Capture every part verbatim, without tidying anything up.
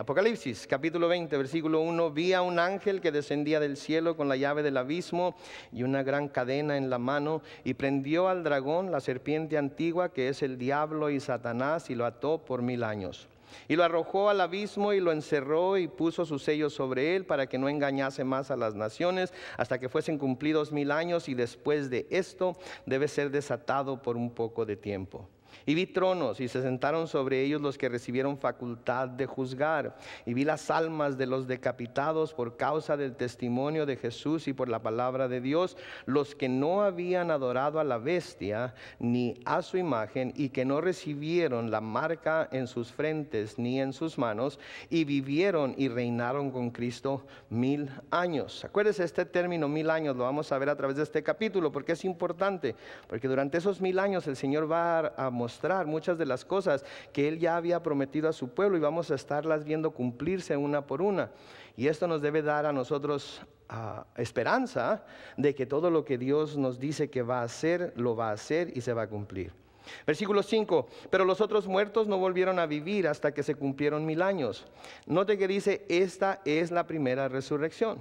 Apocalipsis, capítulo veinte, versículo uno. Vi a un ángel que descendía del cielo con la llave del abismo y una gran cadena en la mano, y prendió al dragón, la serpiente antigua, que es el diablo y Satanás, y lo ató por mil años. Y lo arrojó al abismo y lo encerró y puso su sello sobre él para que no engañase más a las naciones hasta que fuesen cumplidos mil años, y después de esto debe ser desatado por un poco de tiempo. Y vi tronos, y se sentaron sobre ellos los que recibieron facultad de juzgar. Y vi las almas de los decapitados por causa del testimonio de Jesús y por la palabra de Dios, los que no habían adorado a la bestia ni a su imagen, y que no recibieron la marca en sus frentes ni en sus manos, y vivieron y reinaron con Cristo mil años. Acuérdense, este término mil años lo vamos a ver a través de este capítulo, porque es importante, porque durante esos mil años el Señor va a mostrar muchas de las cosas que Él ya había prometido a su pueblo, y vamos a estarlas viendo cumplirse una por una. Y esto nos debe dar a nosotros uh, esperanza de que todo lo que Dios nos dice que va a hacer, lo va a hacer y se va a cumplir. Versículo cinco, pero los otros muertos no volvieron a vivir hasta que se cumplieron mil años. Note que dice, esta es la primera resurrección.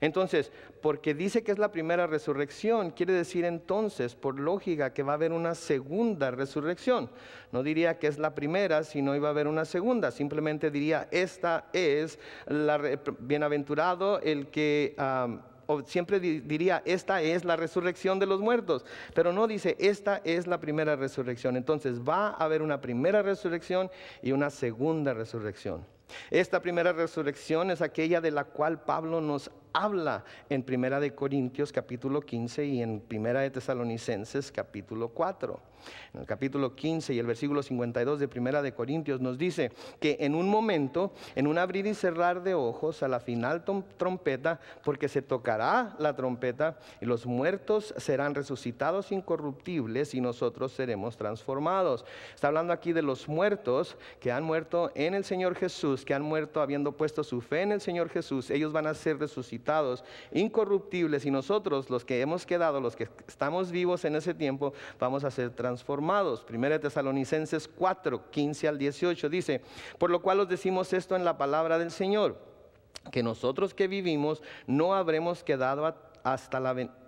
Entonces, porque dice que es la primera resurrección, quiere decir entonces, por lógica, que va a haber una segunda resurrección. No diría que es la primera, sino iba a haber una segunda. Simplemente diría, esta es la, bienaventurado el que... Um, O siempre diría, esta es la resurrección de los muertos, pero no dice, esta es la primera resurrección. Entonces va a haber una primera resurrección y una segunda resurrección. Esta primera resurrección es aquella de la cual Pablo nos habla en Primera de Corintios capítulo quince y en Primera de Tesalonicenses capítulo cuatro. En el capítulo quince y el versículo cincuenta y dos de Primera de Corintios nos dice que en un momento, en un abrir y cerrar de ojos, a la final trompeta, porque se tocará la trompeta, y los muertos serán resucitados incorruptibles, y nosotros seremos transformados. Está hablando aquí de los muertos que han muerto en el Señor Jesús, que han muerto habiendo puesto su fe en el Señor Jesús. Ellos van a ser resucitados incorruptibles, y nosotros, los que hemos quedado, los que estamos vivos en ese tiempo, vamos a ser transformados. Primera Tesalonicenses cuatro, quince al dieciocho dice, por lo cual os decimos esto en la palabra del Señor, que nosotros que vivimos no habremos quedado hasta la venida.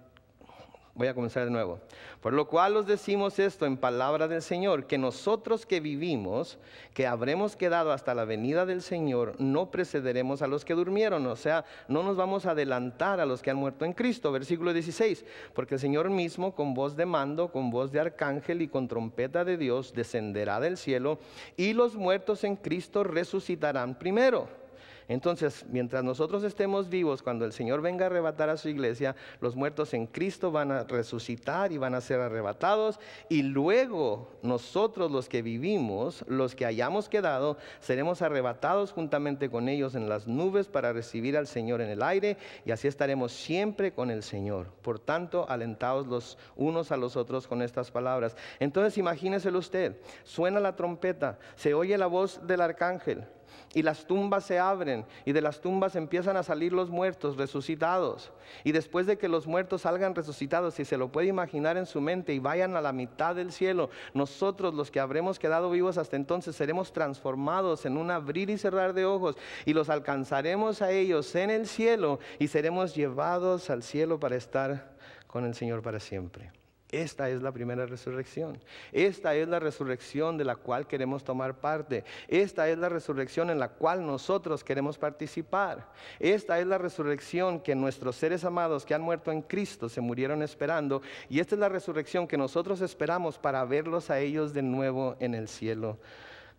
Voy a comenzar de nuevo. Por lo cual os decimos esto en palabra del Señor, que nosotros que vivimos, que habremos quedado hasta la venida del Señor, no precederemos a los que durmieron. O sea, no nos vamos a adelantar a los que han muerto en Cristo. Versículo dieciséis. Porque el Señor mismo, con voz de mando, con voz de arcángel y con trompeta de Dios, descenderá del cielo, y los muertos en Cristo resucitarán primero. Entonces, mientras nosotros estemos vivos, cuando el Señor venga a arrebatar a su iglesia, los muertos en Cristo van a resucitar y van a ser arrebatados, y luego nosotros los que vivimos, los que hayamos quedado, seremos arrebatados juntamente con ellos en las nubes para recibir al Señor en el aire, y así estaremos siempre con el Señor. Por tanto, alentaos los unos a los otros con estas palabras. Entonces, imagínenselo usted, suena la trompeta, se oye la voz del arcángel, y las tumbas se abren, y de las tumbas empiezan a salir los muertos resucitados. Y después de que los muertos salgan resucitados, si se lo puede imaginar en su mente, y vayan a la mitad del cielo, nosotros los que habremos quedado vivos hasta entonces seremos transformados en un abrir y cerrar de ojos, y los alcanzaremos a ellos en el cielo, y seremos llevados al cielo para estar con el Señor para siempre. Esta es la primera resurrección. Esta es la resurrección de la cual queremos tomar parte. Esta es la resurrección en la cual nosotros queremos participar. Esta es la resurrección que nuestros seres amados que han muerto en Cristo se murieron esperando. Y esta es la resurrección que nosotros esperamos para verlos a ellos de nuevo en el cielo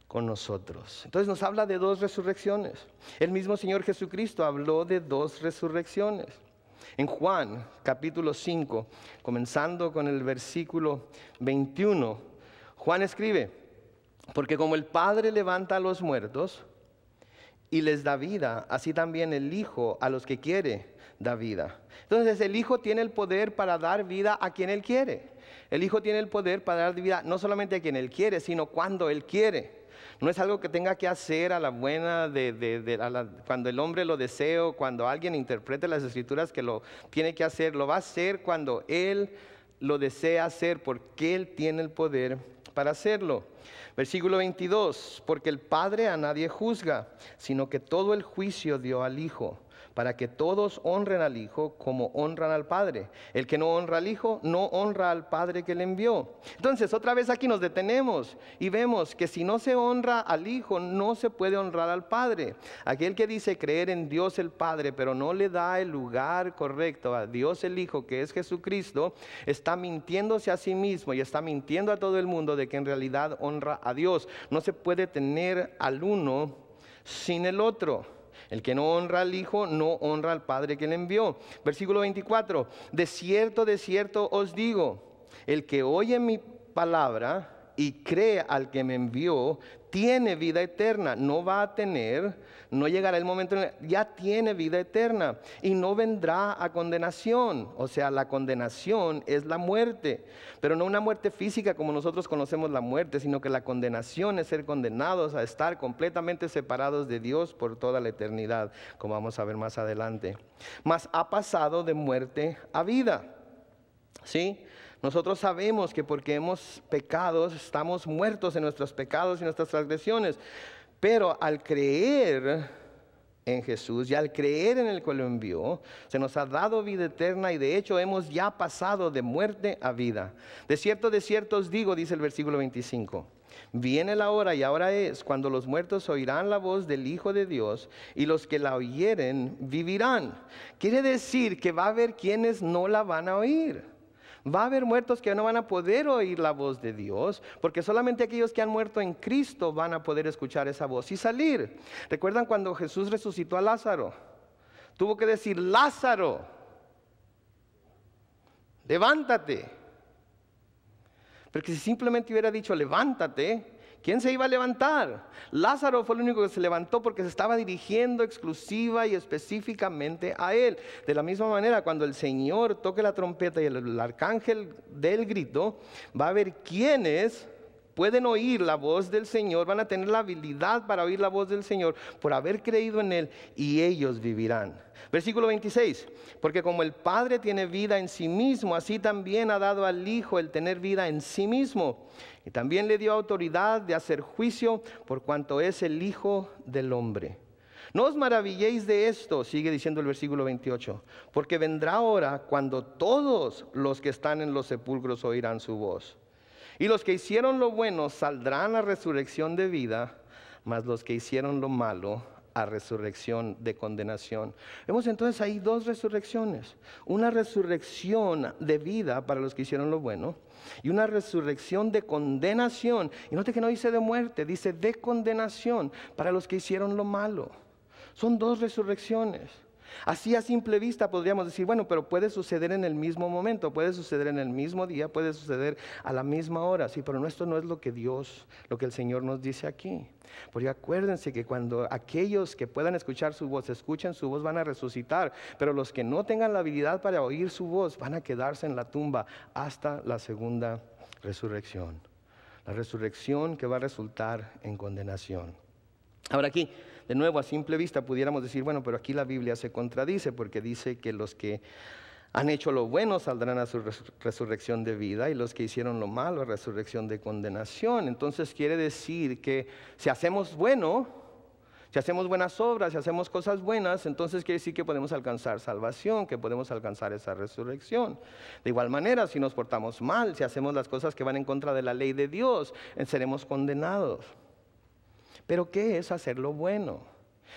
con nosotros. Entonces nos habla de dos resurrecciones. El mismo Señor Jesucristo habló de dos resurrecciones. En Juan capítulo cinco, comenzando con el versículo veintiuno, Juan escribe, porque como el Padre levanta a los muertos y les da vida, así también el Hijo a los que quiere da vida. Entonces el Hijo tiene el poder para dar vida a quien Él quiere. El Hijo tiene el poder para dar vida no solamente a quien Él quiere, sino cuando Él quiere. No es algo que tenga que hacer a la buena, de, de, de, a la, cuando el hombre lo desea, cuando alguien interprete las Escrituras que lo tiene que hacer. Lo va a hacer cuando Él lo desea hacer, porque Él tiene el poder para hacerlo. Versículo veintidós, porque el Padre a nadie juzga, sino que todo el juicio dio al Hijo, para que todos honren al Hijo como honran al Padre. El que no honra al Hijo, no honra al Padre que le envió. Entonces, otra vez aquí nos detenemos y vemos que si no se honra al Hijo, no se puede honrar al Padre. Aquel que dice creer en Dios el Padre, pero no le da el lugar correcto a Dios el Hijo, que es Jesucristo, está mintiéndose a sí mismo y está mintiendo a todo el mundo de que en realidad honra a Dios. No se puede tener al uno sin el otro. El que no honra al Hijo, no honra al Padre que le envió. Versículo veinticuatro, de cierto, de cierto os digo, el que oye mi palabra y cree al que me envió, tiene vida eterna, no va a tener, no llegará el momento, ya tiene vida eterna y no vendrá a condenación. O sea, la condenación es la muerte, pero no una muerte física como nosotros conocemos la muerte, sino que la condenación es ser condenados a estar completamente separados de Dios por toda la eternidad, como vamos a ver más adelante. Mas ha pasado de muerte a vida, ¿sí? Nosotros sabemos que porque hemos pecado, estamos muertos en nuestros pecados y nuestras transgresiones. Pero al creer en Jesús y al creer en el que lo envió, se nos ha dado vida eterna y de hecho hemos ya pasado de muerte a vida. De cierto, de cierto os digo, dice el versículo veinticinco, viene la hora y ahora es cuando los muertos oirán la voz del Hijo de Dios y los que la oyeren vivirán. Quiere decir que va a haber quienes no la van a oír. Va a haber muertos que no van a poder oír la voz de Dios, porque solamente aquellos que han muerto en Cristo van a poder escuchar esa voz y salir. ¿Recuerdan cuando Jesús resucitó a Lázaro? Tuvo que decir, Lázaro, levántate. Porque si simplemente hubiera dicho, levántate, ¿quién se iba a levantar? Lázaro fue el único que se levantó porque se estaba dirigiendo exclusiva y específicamente a él. De la misma manera, cuando el Señor toque la trompeta y el, el arcángel dé el grito, va a haber quienes pueden oír la voz del Señor, van a tener la habilidad para oír la voz del Señor por haber creído en Él y ellos vivirán. Versículo veintiséis, porque como el Padre tiene vida en sí mismo, así también ha dado al Hijo el tener vida en sí mismo. Y también le dio autoridad de hacer juicio por cuanto es el Hijo del Hombre. No os maravilléis de esto, sigue diciendo el versículo veintiocho, porque vendrá hora cuando todos los que están en los sepulcros oirán su voz. Y los que hicieron lo bueno saldrán a resurrección de vida, mas los que hicieron lo malo a resurrección de condenación. Vemos entonces ahí dos resurrecciones. Una resurrección de vida para los que hicieron lo bueno y una resurrección de condenación. Y note que no dice de muerte, dice de condenación para los que hicieron lo malo. Son dos resurrecciones. Así a simple vista podríamos decir, bueno, pero puede suceder en el mismo momento, puede suceder en el mismo día, puede suceder a la misma hora. Sí, pero esto no es lo que Dios, lo que el Señor nos dice aquí. Porque acuérdense que cuando aquellos que puedan escuchar su voz, escuchen su voz, van a resucitar. Pero los que no tengan la habilidad para oír su voz, van a quedarse en la tumba hasta la segunda resurrección. La resurrección que va a resultar en condenación. Ahora aquí, de nuevo, a simple vista pudiéramos decir, bueno, pero aquí la Biblia se contradice porque dice que los que han hecho lo bueno saldrán a su resur- resurrección de vida y los que hicieron lo malo a resurrección de condenación. Entonces quiere decir que si hacemos bueno, si hacemos buenas obras, si hacemos cosas buenas, entonces quiere decir que podemos alcanzar salvación, que podemos alcanzar esa resurrección. De igual manera, si nos portamos mal, si hacemos las cosas que van en contra de la ley de Dios, seremos condenados. ¿Pero qué es hacer lo bueno?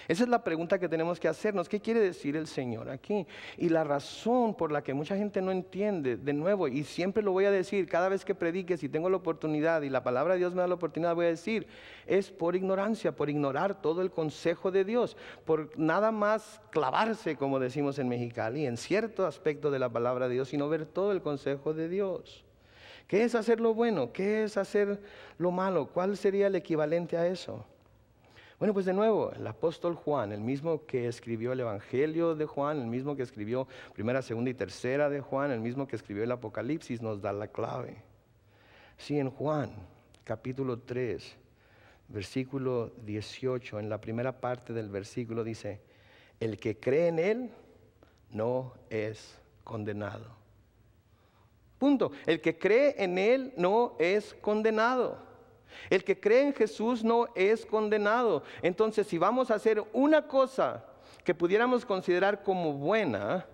Esa es la pregunta que tenemos que hacernos. ¿Qué quiere decir el Señor aquí? Y la razón por la que mucha gente no entiende, de nuevo, y siempre lo voy a decir, cada vez que predique, si tengo la oportunidad y la palabra de Dios me da la oportunidad, voy a decir, es por ignorancia, por ignorar todo el consejo de Dios, por nada más clavarse, como decimos en Mexicali, en cierto aspecto de la palabra de Dios, sino ver todo el consejo de Dios. ¿Qué es hacer lo bueno? ¿Qué es hacer lo malo? ¿Cuál sería el equivalente a eso? Bueno, pues de nuevo, el apóstol Juan, el mismo que escribió el Evangelio de Juan, el mismo que escribió Primera, Segunda y Tercera de Juan, el mismo que escribió el Apocalipsis, nos da la clave. Sí, en Juan, capítulo tres, versículo dieciocho, en la primera parte del versículo dice, el que cree en él no es condenado. Punto. El que cree en él no es condenado. El que cree en Jesús no es condenado. Entonces, si vamos a hacer una cosa que pudiéramos considerar como buena,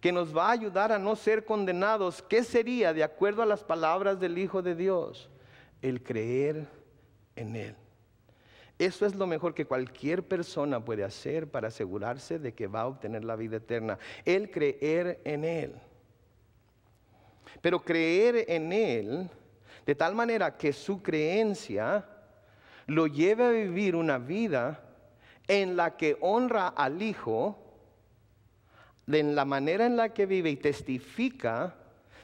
que nos va a ayudar a no ser condenados, ¿qué sería de acuerdo a las palabras del Hijo de Dios? El creer en Él. Eso es lo mejor que cualquier persona puede hacer para asegurarse de que va a obtener la vida eterna. El creer en Él. Pero creer en Él de tal manera que su creencia lo lleve a vivir una vida en la que honra al Hijo, en la manera en la que vive y testifica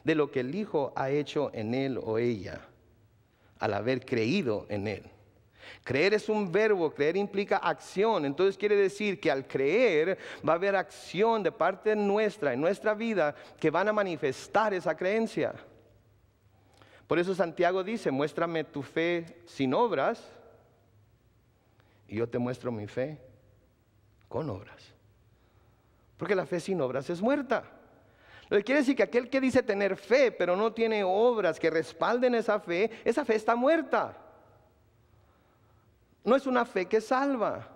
de lo que el Hijo ha hecho en él o ella, al haber creído en Él. Creer es un verbo, creer implica acción. Entonces quiere decir que al creer va a haber acción de parte nuestra, en nuestra vida, que van a manifestar esa creencia. Por eso Santiago dice, muéstrame tu fe sin obras y yo te muestro mi fe con obras. Porque la fe sin obras es muerta. Lo que quiere decir que aquel que dice tener fe pero no tiene obras que respalden esa fe, esa fe está muerta. No es una fe que salva.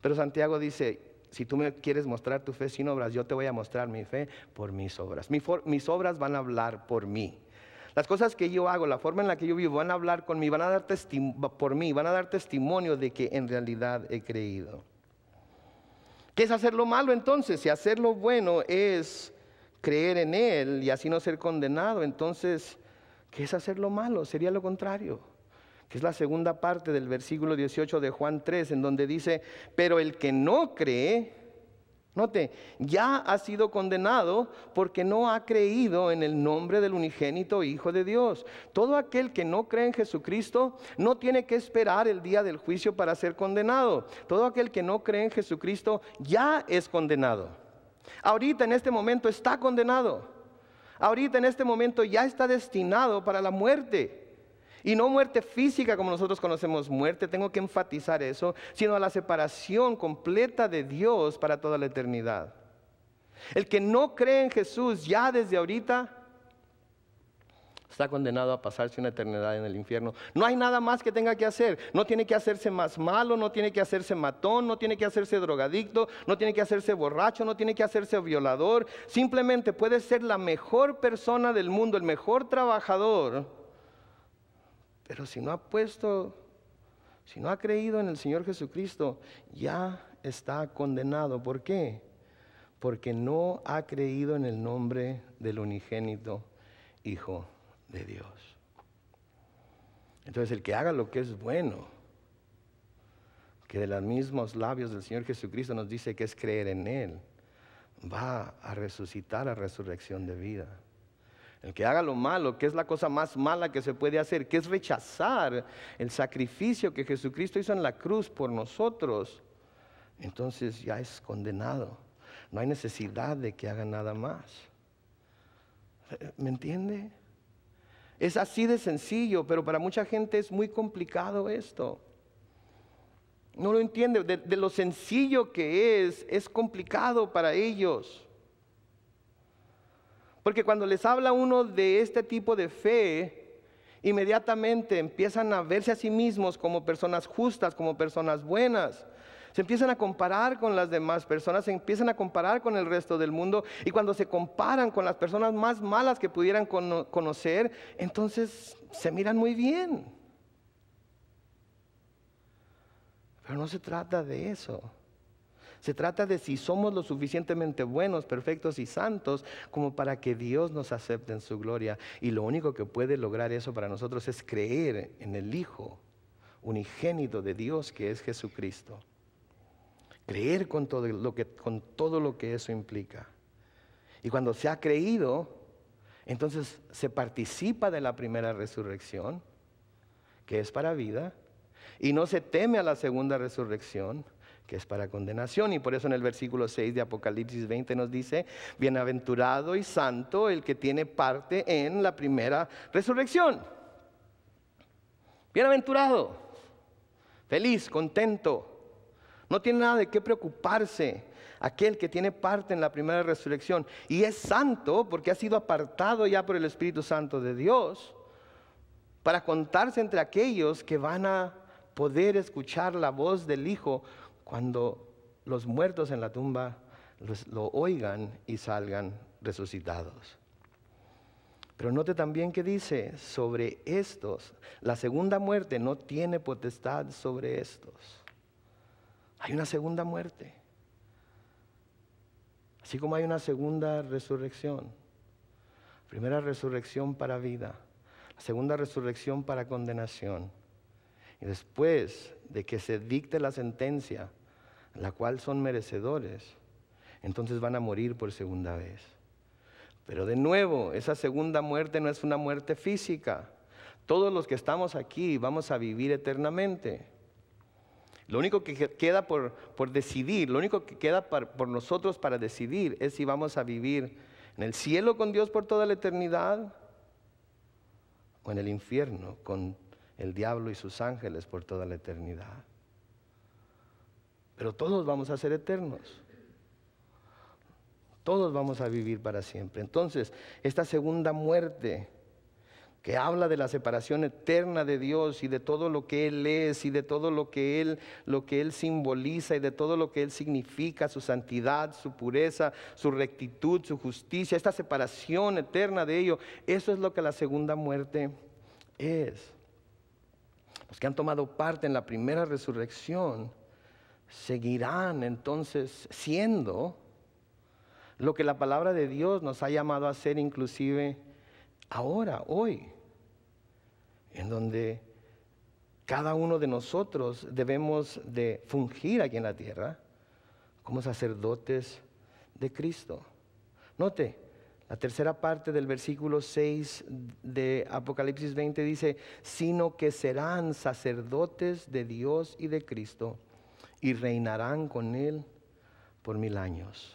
Pero Santiago dice, si tú me quieres mostrar tu fe sin obras, yo te voy a mostrar mi fe por mis obras. Mi for, mis obras van a hablar por mí. Las cosas que yo hago, la forma en la que yo vivo, van a hablar con mí, van a dar testi- por mí, van a dar testimonio de que en realidad he creído. ¿Qué es hacer lo malo entonces? Si hacer lo bueno es creer en Él y así no ser condenado, entonces, ¿qué es hacer lo malo? Sería lo contrario. Que es la segunda parte del versículo dieciocho de Juan tres, en donde dice, pero el que no cree, note, ya ha sido condenado porque no ha creído en el nombre del unigénito Hijo de Dios. Todo aquel que no cree en Jesucristo no tiene que esperar el día del juicio para ser condenado. Todo aquel que no cree en Jesucristo ya es condenado. Ahorita en este momento está condenado. Ahorita en este momento ya está destinado para la muerte. Y no muerte física como nosotros conocemos muerte, tengo que enfatizar eso, sino a la separación completa de Dios para toda la eternidad. El que no cree en Jesús ya desde ahorita está condenado a pasarse una eternidad en el infierno. No hay nada más que tenga que hacer. No tiene que hacerse más malo, no tiene que hacerse matón, no tiene que hacerse drogadicto, no tiene que hacerse borracho, no tiene que hacerse violador. Simplemente puede ser la mejor persona del mundo, el mejor trabajador. Pero si no ha puesto, si no ha creído en el Señor Jesucristo, ya está condenado. ¿Por qué? Porque no ha creído en el nombre del unigénito Hijo de Dios. Entonces el que haga lo que es bueno, que de los mismos labios del Señor Jesucristo nos dice que es creer en Él, va a resucitar a resurrección de vida. El que haga lo malo, que es la cosa más mala que se puede hacer, que es rechazar el sacrificio que Jesucristo hizo en la cruz por nosotros, entonces ya es condenado. No hay necesidad de que haga nada más. ¿Me entiende? Es así de sencillo, pero para mucha gente es muy complicado esto. No lo entiende. De, de lo sencillo que es, es complicado para ellos. Porque cuando les habla uno de este tipo de fe, inmediatamente empiezan a verse a sí mismos como personas justas, como personas buenas. Se empiezan a comparar con las demás personas, se empiezan a comparar con el resto del mundo. Y cuando se comparan con las personas más malas que pudieran cono- conocer, entonces se miran muy bien. Pero no se trata de eso. Se trata de si somos lo suficientemente buenos, perfectos y santos como para que Dios nos acepte en su gloria. Y lo único que puede lograr eso para nosotros es creer en el Hijo unigénito de Dios que es Jesucristo. Creer con todo lo que, con todo lo que eso implica. Y cuando se ha creído, entonces se participa de la primera resurrección, que es para vida, y no se teme a la segunda resurrección, que es para condenación. Y por eso en el versículo seis de Apocalipsis veinte nos dice, bienaventurado y santo el que tiene parte en la primera resurrección. Bienaventurado, feliz, contento, no tiene nada de qué preocuparse aquel que tiene parte en la primera resurrección. Y es santo porque ha sido apartado ya por el Espíritu Santo de Dios para contarse entre aquellos que van a poder escuchar la voz del Hijo cuando los muertos en la tumba lo oigan y salgan resucitados. Pero note también que dice sobre estos, la segunda muerte no tiene potestad sobre estos. Hay una segunda muerte, así como hay una segunda resurrección. Primera resurrección para vida, la segunda resurrección para condenación. Y después de que se dicte la sentencia, la cual son merecedores, entonces van a morir por segunda vez. Pero de nuevo, esa segunda muerte no es una muerte física. Todos los que estamos aquí vamos a vivir eternamente. Lo único que queda por, por decidir, lo único que queda por, por nosotros para decidir es si vamos a vivir en el cielo con Dios por toda la eternidad o en el infierno con el diablo y sus ángeles por toda la eternidad. Pero todos vamos a ser eternos. Todos vamos a vivir para siempre. Entonces, esta segunda muerte que habla de la separación eterna de Dios y de todo lo que Él es y de todo lo que Él, lo que Él simboliza y de todo lo que Él significa, su santidad, su pureza, su rectitud, su justicia, esta separación eterna de ello, eso es lo que la segunda muerte es. Los que han tomado parte en la primera resurrección seguirán entonces siendo lo que la palabra de Dios nos ha llamado a ser, inclusive ahora, hoy, en donde cada uno de nosotros debemos de fungir aquí en la tierra como sacerdotes de Cristo. Note, la tercera parte del versículo seis de Apocalipsis veinte dice, sino que serán sacerdotes de Dios y de Cristo y reinarán con Él por mil años.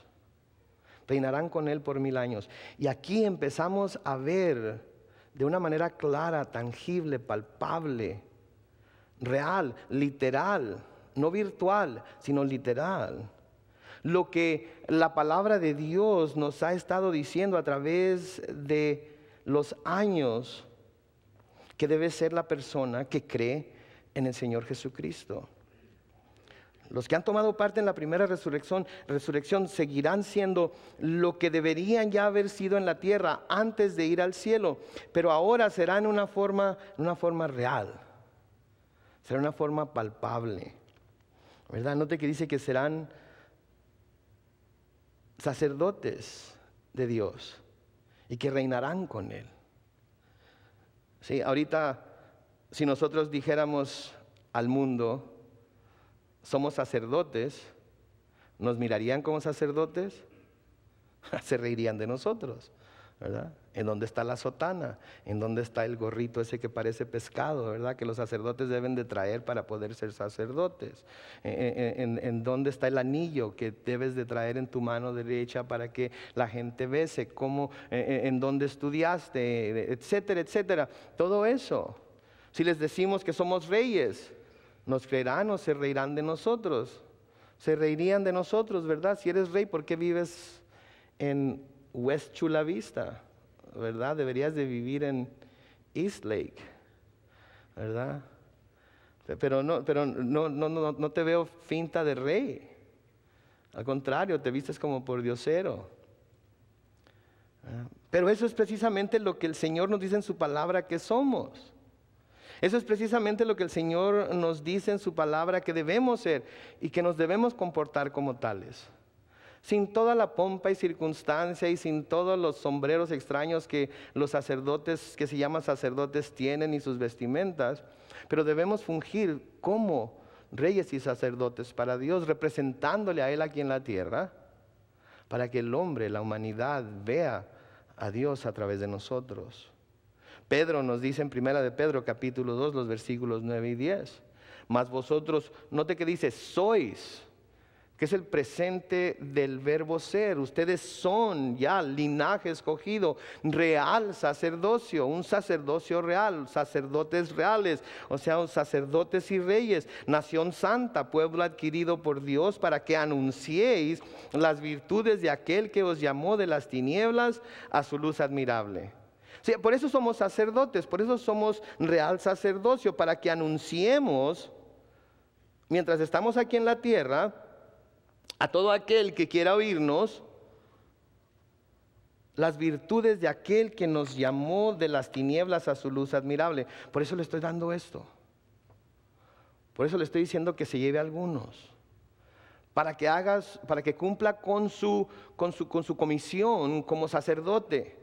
Reinarán con Él por mil años. Y aquí empezamos a ver de una manera clara, tangible, palpable, real, literal, no virtual, sino literal, lo que la palabra de Dios nos ha estado diciendo a través de los años que debe ser la persona que cree en el Señor Jesucristo. Los que han tomado parte en la primera resurrección, resurrección seguirán siendo lo que deberían ya haber sido en la tierra antes de ir al cielo, pero ahora será en una forma, una forma real, será una forma palpable, ¿verdad? Note que dice que serán sacerdotes de Dios y que reinarán con Él. Sí, ahorita, si nosotros dijéramos al mundo, somos sacerdotes, nos mirarían como sacerdotes, se reirían de nosotros, ¿verdad? ¿En dónde está la sotana? ¿En dónde está el gorrito ese que parece pescado, verdad? Que los sacerdotes deben de traer para poder ser sacerdotes. ¿En, en, en dónde está el anillo que debes de traer en tu mano derecha para que la gente bese? ¿Cómo, en, en dónde estudiaste? Etcétera, etcétera. Todo eso. Si les decimos que somos reyes, ¿nos creerán o se reirán de nosotros? Se reirían de nosotros, ¿verdad? Si eres rey, ¿por qué vives en West Chula Vista? ¿Verdad? Deberías de vivir en East Lake, ¿verdad? Pero no, pero no, no, no, no te veo finta de rey. Al contrario, te vistes como por diosero. Pero eso es precisamente lo que el Señor nos dice en su palabra que somos. Eso es precisamente lo que el Señor nos dice en su palabra que debemos ser y que nos debemos comportar como tales. Sin toda la pompa y circunstancia y sin todos los sombreros extraños que los sacerdotes, que se llaman sacerdotes, tienen y sus vestimentas, pero debemos fungir como reyes y sacerdotes para Dios, representándole a Él aquí en la tierra, para que el hombre, la humanidad, vea a Dios a través de nosotros. Pedro nos dice en Primera de Pedro, capítulo dos, los versículos nueve y diez. Mas vosotros, note que dice, sois, que es el presente del verbo ser. Ustedes son ya linaje escogido, real sacerdocio, un sacerdocio real, sacerdotes reales, o sea, sacerdotes y reyes, nación santa, pueblo adquirido por Dios, para que anunciéis las virtudes de aquel que os llamó de las tinieblas a su luz admirable. Sí, por eso somos sacerdotes, por eso somos real sacerdocio, para que anunciemos, mientras estamos aquí en la tierra, a todo aquel que quiera oírnos, las virtudes de aquel que nos llamó de las tinieblas a su luz admirable. Por eso le estoy dando esto. Por eso le estoy diciendo que se lleve a algunos. Para que hagas, para que cumpla con su, con su, con su comisión como sacerdote.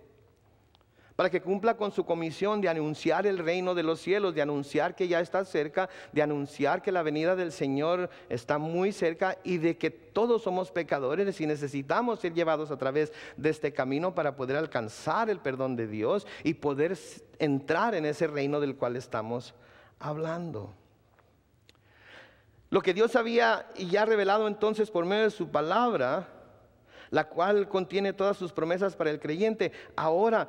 Para que cumpla con su comisión de anunciar el reino de los cielos, de anunciar que ya está cerca, de anunciar que la venida del Señor está muy cerca y de que todos somos pecadores y necesitamos ser llevados a través de este camino para poder alcanzar el perdón de Dios y poder entrar en ese reino del cual estamos hablando. Lo que Dios había ya revelado entonces por medio de su palabra, la cual contiene todas sus promesas para el creyente. Ahora,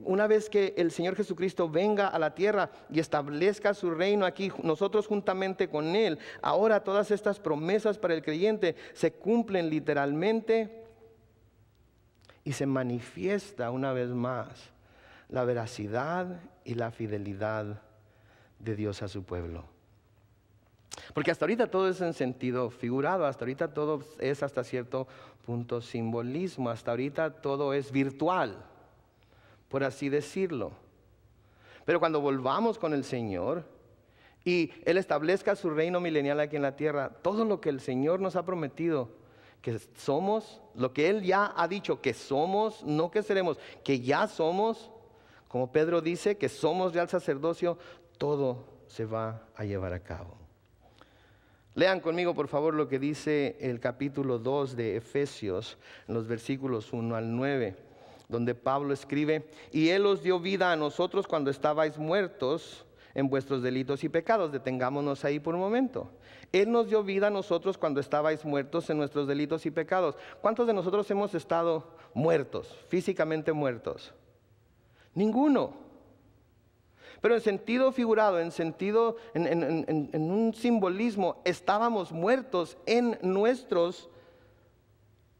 una vez que el Señor Jesucristo venga a la tierra y establezca su reino aquí, nosotros juntamente con Él, ahora todas estas promesas para el creyente se cumplen literalmente y se manifiesta una vez más la veracidad y la fidelidad de Dios a su pueblo. Porque hasta ahorita todo es en sentido figurado, hasta ahorita todo es hasta cierto punto simbolismo, hasta ahorita todo es virtual, por así decirlo. Pero cuando volvamos con el Señor y Él establezca su reino milenial aquí en la tierra, todo lo que el Señor nos ha prometido, que somos, lo que Él ya ha dicho que somos, no que seremos, que ya somos, como Pedro dice, que somos real sacerdocio, todo se va a llevar a cabo. Lean conmigo, por favor, lo que dice el capítulo dos de Efesios, en los versículos uno al nueve, donde Pablo escribe: y Él os dio vida a nosotros cuando estabais muertos en vuestros delitos y pecados. Detengámonos ahí por un momento. Él nos dio vida a nosotros cuando estabais muertos en nuestros delitos y pecados. ¿Cuántos de nosotros hemos estado muertos, físicamente muertos? Ninguno. Pero en sentido figurado, en sentido, en, en, en, en un simbolismo, estábamos muertos en nuestros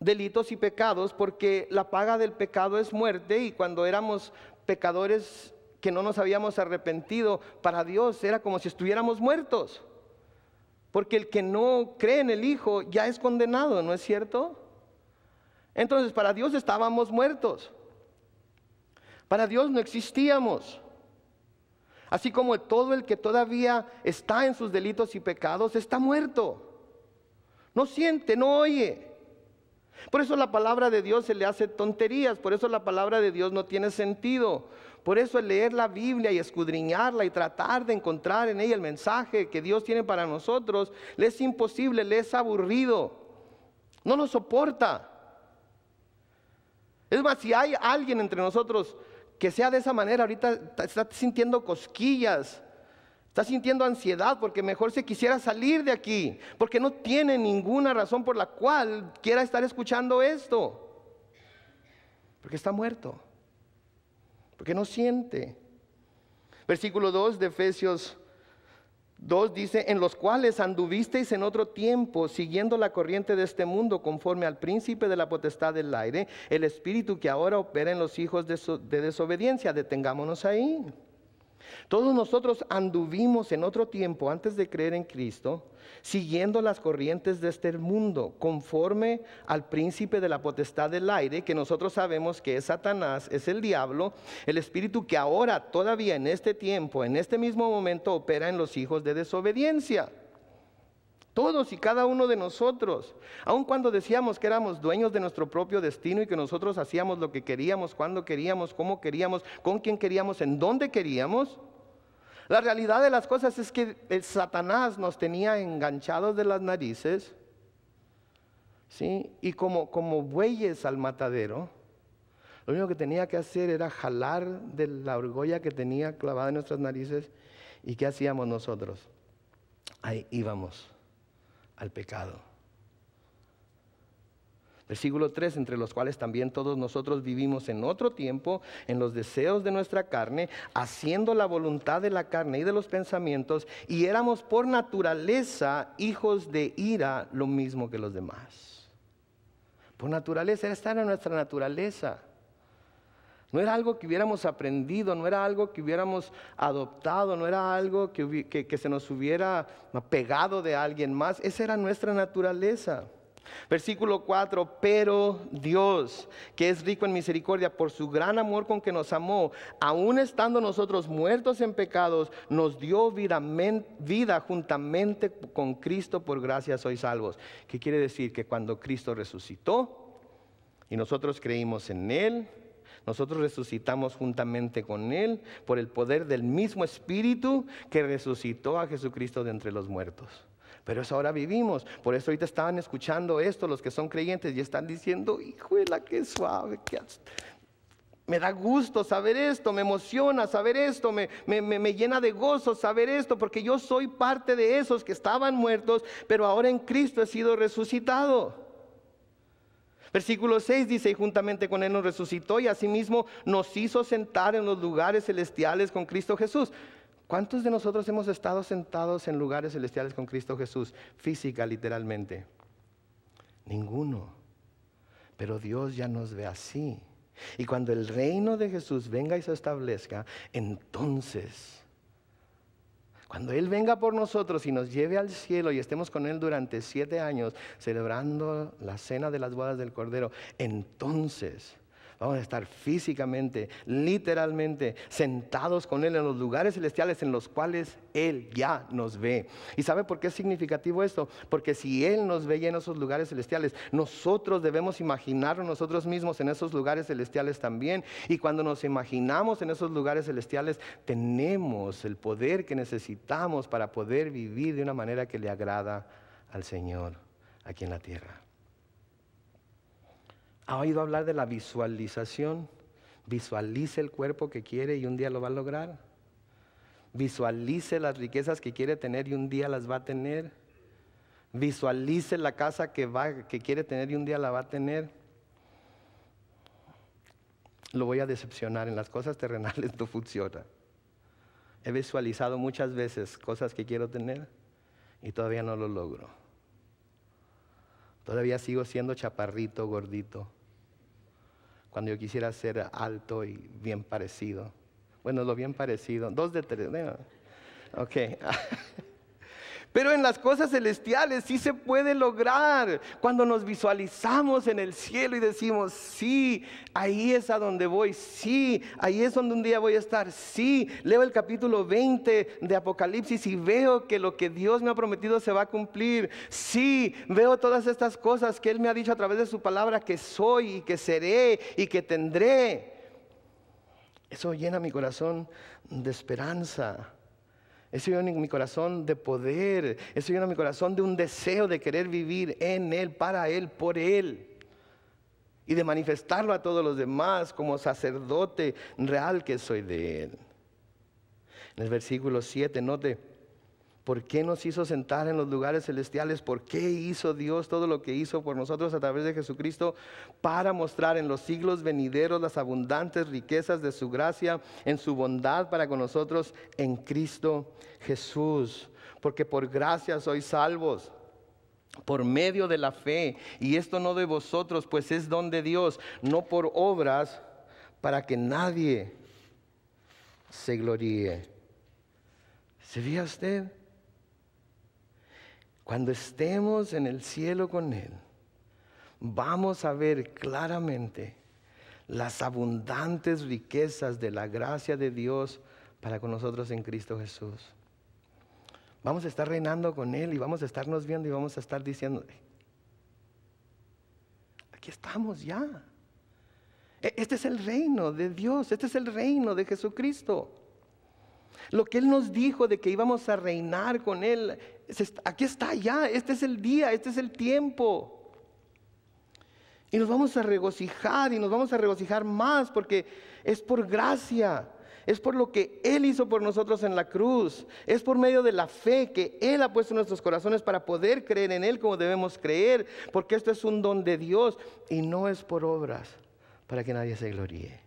delitos y pecados, porque la paga del pecado es muerte, y cuando éramos pecadores que no nos habíamos arrepentido, para Dios era como si estuviéramos muertos. Porque el que no cree en el Hijo ya es condenado, ¿no es cierto? Entonces, para Dios estábamos muertos. Para Dios no existíamos. Así como todo el que todavía está en sus delitos y pecados está muerto. No siente, no oye. Por eso la palabra de Dios se le hace tonterías. Por eso la palabra de Dios no tiene sentido. Por eso el leer la Biblia y escudriñarla y tratar de encontrar en ella el mensaje que Dios tiene para nosotros, le es imposible, le es aburrido. No lo soporta. Es más, si hay alguien entre nosotros que sea de esa manera, ahorita está sintiendo cosquillas, está sintiendo ansiedad, porque mejor se quisiera salir de aquí, porque no tiene ninguna razón por la cual quiera estar escuchando esto. Porque está muerto, porque no siente. Versículo dos de Efesios dos dice: en los cuales anduvisteis en otro tiempo, siguiendo la corriente de este mundo, conforme al príncipe de la potestad del aire, el espíritu que ahora opera en los hijos de, so de desobediencia. Detengámonos ahí. Todos nosotros anduvimos en otro tiempo, antes de creer en Cristo, siguiendo las corrientes de este mundo, conforme al príncipe de la potestad del aire, que nosotros sabemos que es Satanás, es el diablo, el espíritu que ahora, todavía en este tiempo, en este mismo momento, opera en los hijos de desobediencia. Todos y cada uno de nosotros, aun cuando decíamos que éramos dueños de nuestro propio destino y que nosotros hacíamos lo que queríamos, cuando queríamos, cómo queríamos, con quién queríamos, en dónde queríamos, la realidad de las cosas es que el Satanás nos tenía enganchados de las narices, ¿sí? Y como, como bueyes al matadero, lo único que tenía que hacer era jalar de la argolla que tenía clavada en nuestras narices. ¿Y qué hacíamos nosotros? Ahí íbamos, al pecado. Versículo tres, entre los cuales también todos nosotros vivimos en otro tiempo, en los deseos de nuestra carne, haciendo la voluntad de la carne y de los pensamientos, y éramos por naturaleza hijos de ira, lo mismo que los demás. Por naturaleza, esta era nuestra naturaleza. No era algo que hubiéramos aprendido, no era algo que hubiéramos adoptado, no era algo que, hubi- que, que se nos hubiera pegado de alguien más. Esa era nuestra naturaleza. Versículo cuatro, pero Dios, que es rico en misericordia, por su gran amor con que nos amó, aun estando nosotros muertos en pecados, nos dio vida, vida juntamente con Cristo, por gracia sois salvos. ¿Qué quiere decir? Que cuando Cristo resucitó y nosotros creímos en Él, nosotros resucitamos juntamente con Él por el poder del mismo Espíritu que resucitó a Jesucristo de entre los muertos. Pero eso ahora vivimos. Por eso ahorita estaban escuchando esto los que son creyentes y están diciendo, híjole, qué suave. Qué... Me da gusto saber esto, me emociona saber esto, me, me, me, me llena de gozo saber esto, porque yo soy parte de esos que estaban muertos, pero ahora en Cristo he sido resucitado. Versículo seis dice, y juntamente con Él nos resucitó y asimismo nos hizo sentar en los lugares celestiales con Cristo Jesús. ¿Cuántos de nosotros hemos estado sentados en lugares celestiales con Cristo Jesús? Física, literalmente. Ninguno. Pero Dios ya nos ve así. Y cuando el reino de Jesús venga y se establezca, entonces, cuando Él venga por nosotros y nos lleve al cielo y estemos con Él durante siete años, celebrando la cena de las bodas del Cordero, entonces vamos a estar físicamente, literalmente, sentados con Él en los lugares celestiales en los cuales Él ya nos ve. ¿Y sabe por qué es significativo esto? Porque si Él nos ve en esos lugares celestiales, nosotros debemos imaginarnos nosotros mismos en esos lugares celestiales también. Y cuando nos imaginamos en esos lugares celestiales, tenemos el poder que necesitamos para poder vivir de una manera que le agrada al Señor aquí en la tierra. ¿Ha oído hablar de la visualización? Visualice el cuerpo que quiere y un día lo va a lograr. Visualice las riquezas que quiere tener y un día las va a tener. Visualice la casa que, va, que quiere tener y un día la va a tener. Lo voy a decepcionar, en las cosas terrenales no funciona. He visualizado muchas veces cosas que quiero tener y todavía no lo logro. Todavía sigo siendo chaparrito, gordito. Cuando yo quisiera ser alto y bien parecido. Bueno, lo bien parecido, dos de tres. Ok. Pero en las cosas celestiales sí se puede lograr. Cuando nos visualizamos en el cielo y decimos, sí, ahí es a donde voy. Sí, ahí es donde un día voy a estar. Sí, leo el capítulo veinte de Apocalipsis y veo que lo que Dios me ha prometido se va a cumplir. Sí, veo todas estas cosas que Él me ha dicho a través de su palabra que soy y que seré y que tendré. Eso llena mi corazón de esperanza. Eso llena mi corazón de poder, eso llena mi corazón de un deseo de querer vivir en Él, para Él, por Él. Y de manifestarlo a todos los demás como sacerdote real que soy de Él. En el versículo siete, note, ¿por qué nos hizo sentar en los lugares celestiales? ¿Por qué hizo Dios todo lo que hizo por nosotros a través de Jesucristo? Para mostrar en los siglos venideros las abundantes riquezas de su gracia, en su bondad para con nosotros en Cristo Jesús. Porque por gracia sois salvos, por medio de la fe. Y esto no de vosotros, pues es don de Dios, no por obras, para que nadie se gloríe. ¿Se veía usted? Cuando estemos en el cielo con Él, vamos a ver claramente las abundantes riquezas de la gracia de Dios para con nosotros en Cristo Jesús. Vamos a estar reinando con Él y vamos a estarnos viendo y vamos a estar diciendo, aquí estamos ya. Este es el reino de Dios, este es el reino de Jesucristo. Lo que Él nos dijo de que íbamos a reinar con Él, aquí está ya, este es el día, este es el tiempo. Y nos vamos a regocijar y nos vamos a regocijar más porque es por gracia, es por lo que Él hizo por nosotros en la cruz. Es por medio de la fe que Él ha puesto en nuestros corazones para poder creer en Él como debemos creer. Porque esto es un don de Dios y no es por obras para que nadie se gloríe.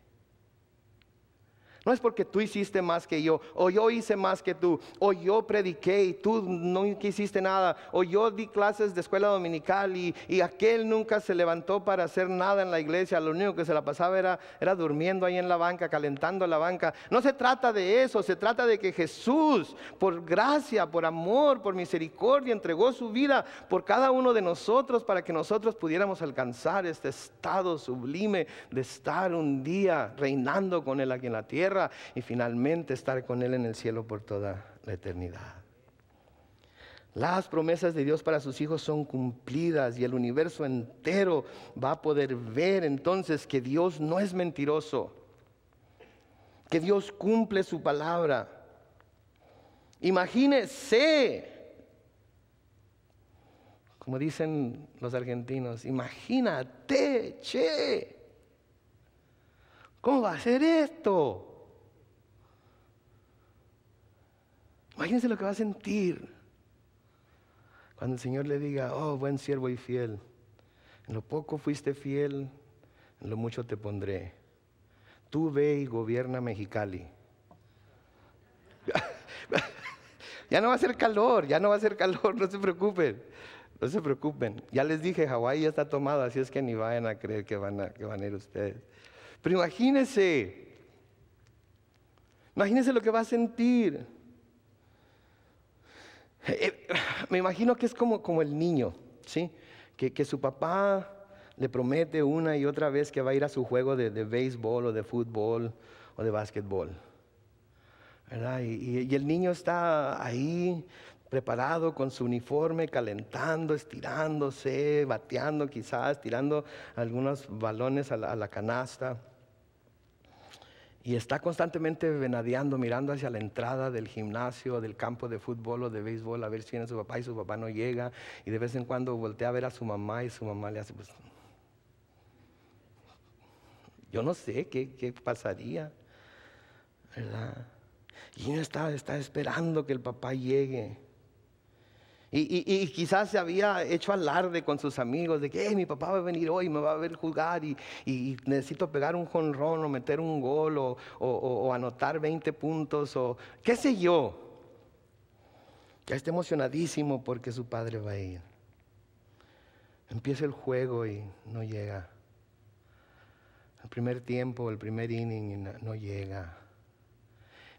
No es porque tú hiciste más que yo, o yo hice más que tú, o yo prediqué y tú no hiciste nada, o yo di clases de escuela dominical y, y aquel nunca se levantó para hacer nada en la iglesia. Lo único que se la pasaba era, era durmiendo ahí en la banca, calentando la banca. No se trata de eso, se trata de que Jesús, por gracia, por amor, por misericordia, entregó su vida por cada uno de nosotros para que nosotros pudiéramos alcanzar este estado sublime de estar un día reinando con Él aquí en la tierra y finalmente estar con Él en el cielo por toda la eternidad. Las promesas de Dios para sus hijos son cumplidas y el universo entero va a poder ver entonces que Dios no es mentiroso, que Dios cumple su palabra. Imagínese, como dicen los argentinos, imagínate, che, ¿cómo va a ser esto? Imagínense lo que va a sentir cuando el Señor le diga, oh, buen siervo y fiel, en lo poco fuiste fiel, en lo mucho te pondré. Tú ve y gobierna Mexicali. Ya no va a hacer calor, ya no va a hacer calor, no se preocupen, no se preocupen. Ya les dije, Hawái ya está tomado, así es que ni vayan a creer que van a, que van a ir ustedes. Pero imagínense, imagínense lo que va a sentir. Me imagino que es como, como el niño, ¿sí? Que, que su papá le promete una y otra vez que va a ir a su juego de, de béisbol o de fútbol o de básquetbol, ¿verdad? Y, y, y el niño está ahí preparado con su uniforme, calentando, estirándose, bateando quizás, tirando algunos balones a la, a la canasta. Y está constantemente venadeando, mirando hacia la entrada del gimnasio, del campo de fútbol o de béisbol, a ver si viene su papá, y su papá no llega. Y de vez en cuando voltea a ver a su mamá y su mamá le hace, pues, yo no sé qué, qué pasaría, ¿verdad? Y uno está, está esperando que el papá llegue. Y, y, y quizás se había hecho alarde con sus amigos de que hey, mi papá va a venir hoy, me va a ver jugar y, y necesito pegar un jonrón o meter un gol o, o, o anotar veinte puntos o qué sé yo. Ya está emocionadísimo porque su padre va a ir. Empieza el juego y no llega. El primer tiempo, el primer inning, y no, no llega.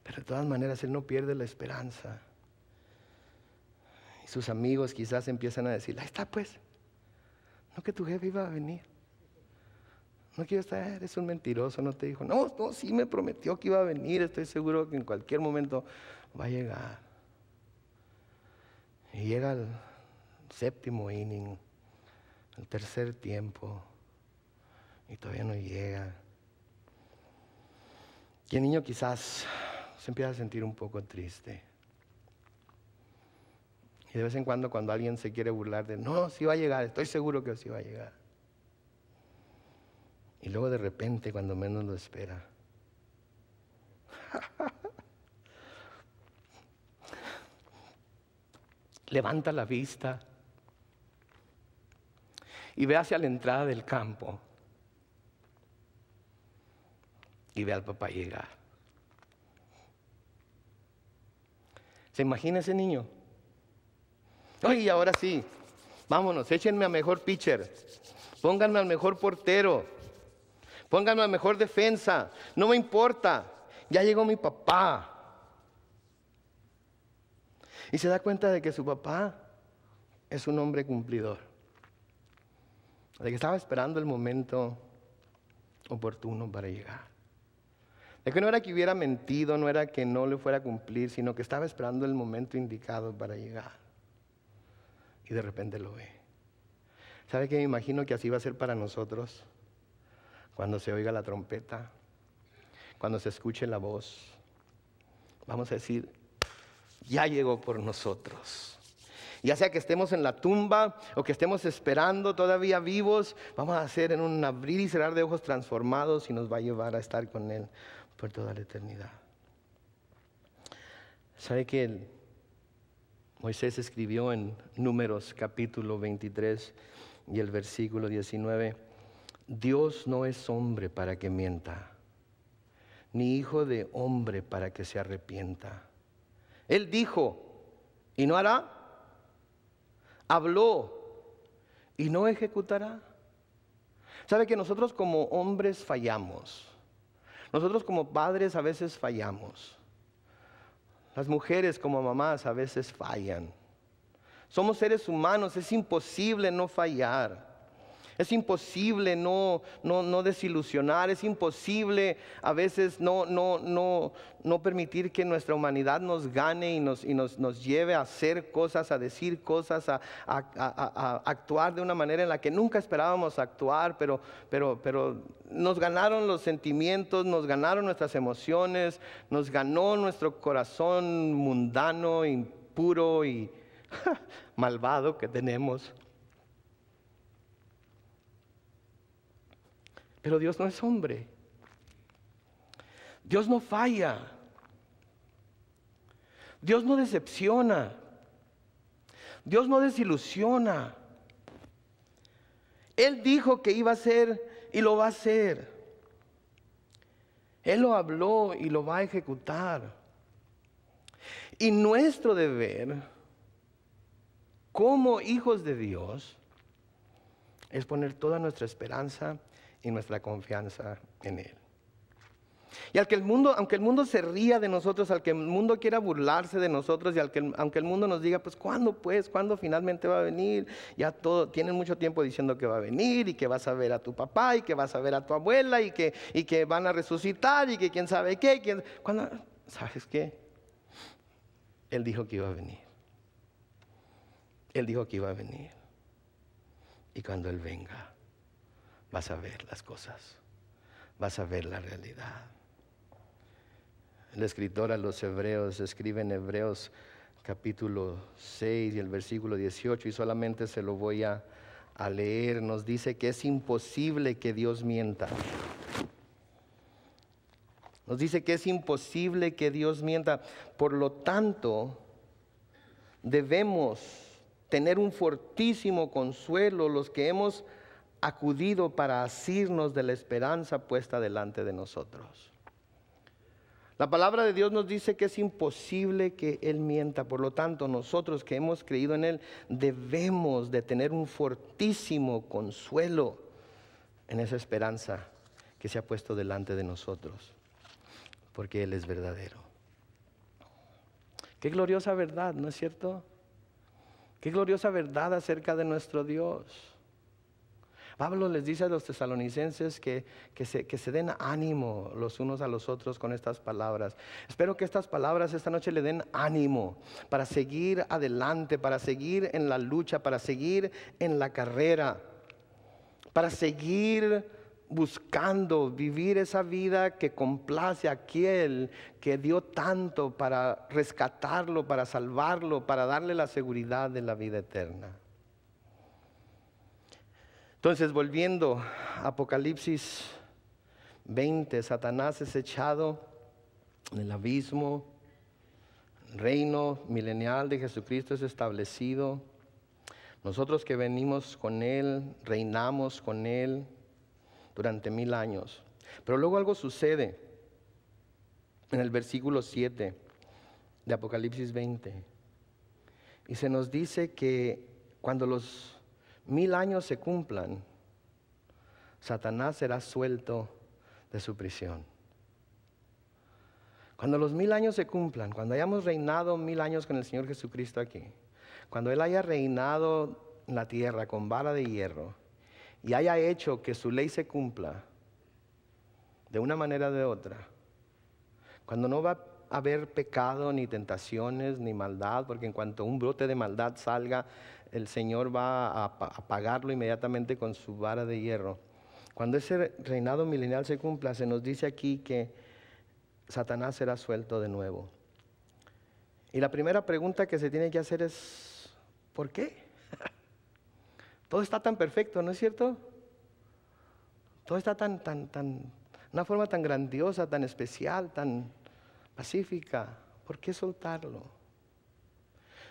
Pero de todas maneras él no pierde la esperanza. Sus amigos quizás empiezan a decir, ahí está pues, no que tu jefe iba a venir, no quiero estar, eres un mentiroso, no te dijo, no, no, sí me prometió que iba a venir, estoy seguro que en cualquier momento va a llegar. Y llega el séptimo inning, el tercer tiempo, y todavía no llega. Y el niño quizás se empieza a sentir un poco triste. Y de vez en cuando cuando alguien se quiere burlar de, no, sí va a llegar, estoy seguro que sí va a llegar. Y luego de repente, cuando menos lo espera, levanta la vista y ve hacia la entrada del campo y ve al papá llegar. ¿Se imagina ese niño? Ay, ahora sí, vámonos, échenme al mejor pitcher, pónganme al mejor portero, pónganme a la mejor defensa, no me importa, ya llegó mi papá. Y se da cuenta de que su papá es un hombre cumplidor, de que estaba esperando el momento oportuno para llegar. De que no era que hubiera mentido, no era que no le fuera a cumplir, sino que estaba esperando el momento indicado para llegar. Y de repente lo ve. ¿Sabe qué? Me imagino que así va a ser para nosotros. Cuando se oiga la trompeta, cuando se escuche la voz, vamos a decir, ya llegó por nosotros. Ya sea que estemos en la tumba o que estemos esperando todavía vivos, vamos a hacer en un abrir y cerrar de ojos transformados y nos va a llevar a estar con Él por toda la eternidad. ¿Sabe qué? El Moisés escribió en Números capítulo veintitrés y el versículo diecinueve, Dios no es hombre para que mienta, ni hijo de hombre para que se arrepienta. Él dijo y no hará, habló y no ejecutará. ¿Sabe que nosotros como hombres fallamos? Nosotros como padres a veces fallamos. Las mujeres como mamás a veces fallan. Somos seres humanos, es imposible no fallar. Es imposible no, no, no desilusionar, es imposible a veces no, no, no, no permitir que nuestra humanidad nos gane y nos, y nos, nos lleve a hacer cosas, a decir cosas, a, a, a, a, a actuar de una manera en la que nunca esperábamos actuar, pero, pero, pero nos ganaron los sentimientos, nos ganaron nuestras emociones, nos ganó nuestro corazón mundano, impuro y ja, malvado que tenemos. Pero Dios no es hombre. Dios no falla. Dios no decepciona. Dios no desilusiona. Él dijo que iba a hacer y lo va a hacer. Él lo habló y lo va a ejecutar. Y nuestro deber, como hijos de Dios, es poner toda nuestra esperanza y nuestra confianza en Él. Y al que el mundo, aunque el mundo se ría de nosotros, al que el mundo quiera burlarse de nosotros, y al que, aunque el mundo nos diga, pues, ¿cuándo pues? ¿Cuándo finalmente va a venir? Ya todo, tienen mucho tiempo diciendo que va a venir, y que vas a ver a tu papá, y que vas a ver a tu abuela, y que, y que van a resucitar, y que quién sabe qué. Quién, ¿cuándo? ¿Sabes qué? Él dijo que iba a venir. Él dijo que iba a venir. Y cuando Él venga, vas a ver las cosas, vas a ver la realidad. El escritor a los hebreos escribe en Hebreos capítulo seis y el versículo dieciocho, y solamente se lo voy a, a leer. Nos dice que es imposible que Dios mienta. Nos dice que es imposible que Dios mienta. Por lo tanto, debemos tener un fortísimo consuelo los que hemos acudido para asirnos de la esperanza puesta delante de nosotros. La palabra de Dios nos dice que es imposible que Él mienta. Por lo tanto, nosotros que hemos creído en Él debemos de tener un fortísimo consuelo en esa esperanza que se ha puesto delante de nosotros, porque Él es verdadero. Qué gloriosa verdad, ¿no es cierto? Qué gloriosa verdad acerca de nuestro Dios. Pablo les dice a los tesalonicenses que, que, se, que se den ánimo los unos a los otros con estas palabras. Espero que estas palabras esta noche le den ánimo para seguir adelante, para seguir en la lucha, para seguir en la carrera, para seguir buscando vivir esa vida que complace a aquel que dio tanto para rescatarlo, para salvarlo, para darle la seguridad de la vida eterna. Entonces, volviendo a Apocalipsis veinte, Satanás es echado en el abismo, el reino milenial de Jesucristo es establecido, nosotros que venimos con Él, reinamos con Él durante mil años. Pero luego algo sucede en el versículo siete de Apocalipsis veinte, y se nos dice que cuando los mil años se cumplan, Satanás será suelto de su prisión. Cuando los mil años se cumplan, cuando hayamos reinado mil años con el Señor Jesucristo aquí, cuando Él haya reinado en la tierra con vara de hierro y haya hecho que su ley se cumpla de una manera o de otra, cuando no va a haber pecado, ni tentaciones, ni maldad, porque en cuanto un brote de maldad salga, el Señor va a apagarlo inmediatamente con su vara de hierro. Cuando ese reinado milenial se cumpla, se nos dice aquí que Satanás será suelto de nuevo. Y la primera pregunta que se tiene que hacer es, ¿por qué? Todo está tan perfecto, ¿no es cierto? Todo está tan, tan, tan, una forma tan grandiosa, tan especial, tan pacífica. ¿Por qué soltarlo?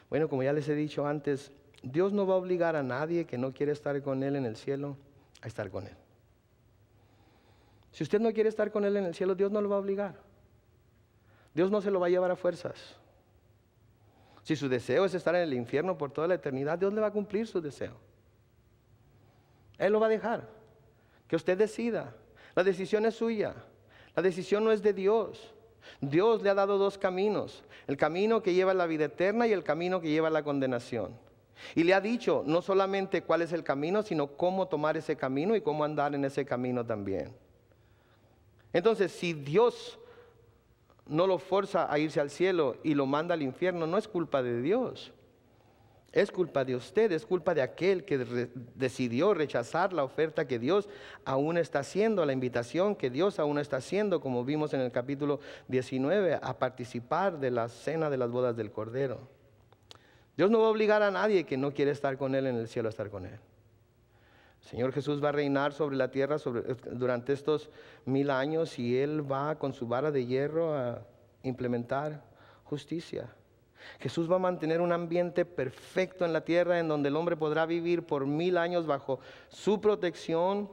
Bueno, como ya les he dicho antes, Dios no va a obligar a nadie que no quiere estar con Él en el cielo a estar con Él. Si usted no quiere estar con Él en el cielo, Dios no lo va a obligar. Dios no se lo va a llevar a fuerzas. Si su deseo es estar en el infierno por toda la eternidad, Dios le va a cumplir su deseo. Él lo va a dejar. Que usted decida. La decisión es suya. La decisión no es de Dios. Dios le ha dado dos caminos. El camino que lleva a la vida eterna y el camino que lleva a la condenación. Y le ha dicho no solamente cuál es el camino, sino cómo tomar ese camino y cómo andar en ese camino también. Entonces, si Dios no lo forza a irse al cielo y lo manda al infierno, no es culpa de Dios. Es culpa de usted, es culpa de aquel que re- decidió rechazar la oferta que Dios aún está haciendo, la invitación que Dios aún está haciendo, como vimos en el capítulo diecinueve, a participar de la cena de las bodas del Cordero. Dios no va a obligar a nadie que no quiere estar con Él en el cielo a estar con Él. El Señor Jesús va a reinar sobre la tierra sobre, durante estos mil años y Él va con su vara de hierro a implementar justicia. Jesús va a mantener un ambiente perfecto en la tierra en donde el hombre podrá vivir por mil años bajo su protección,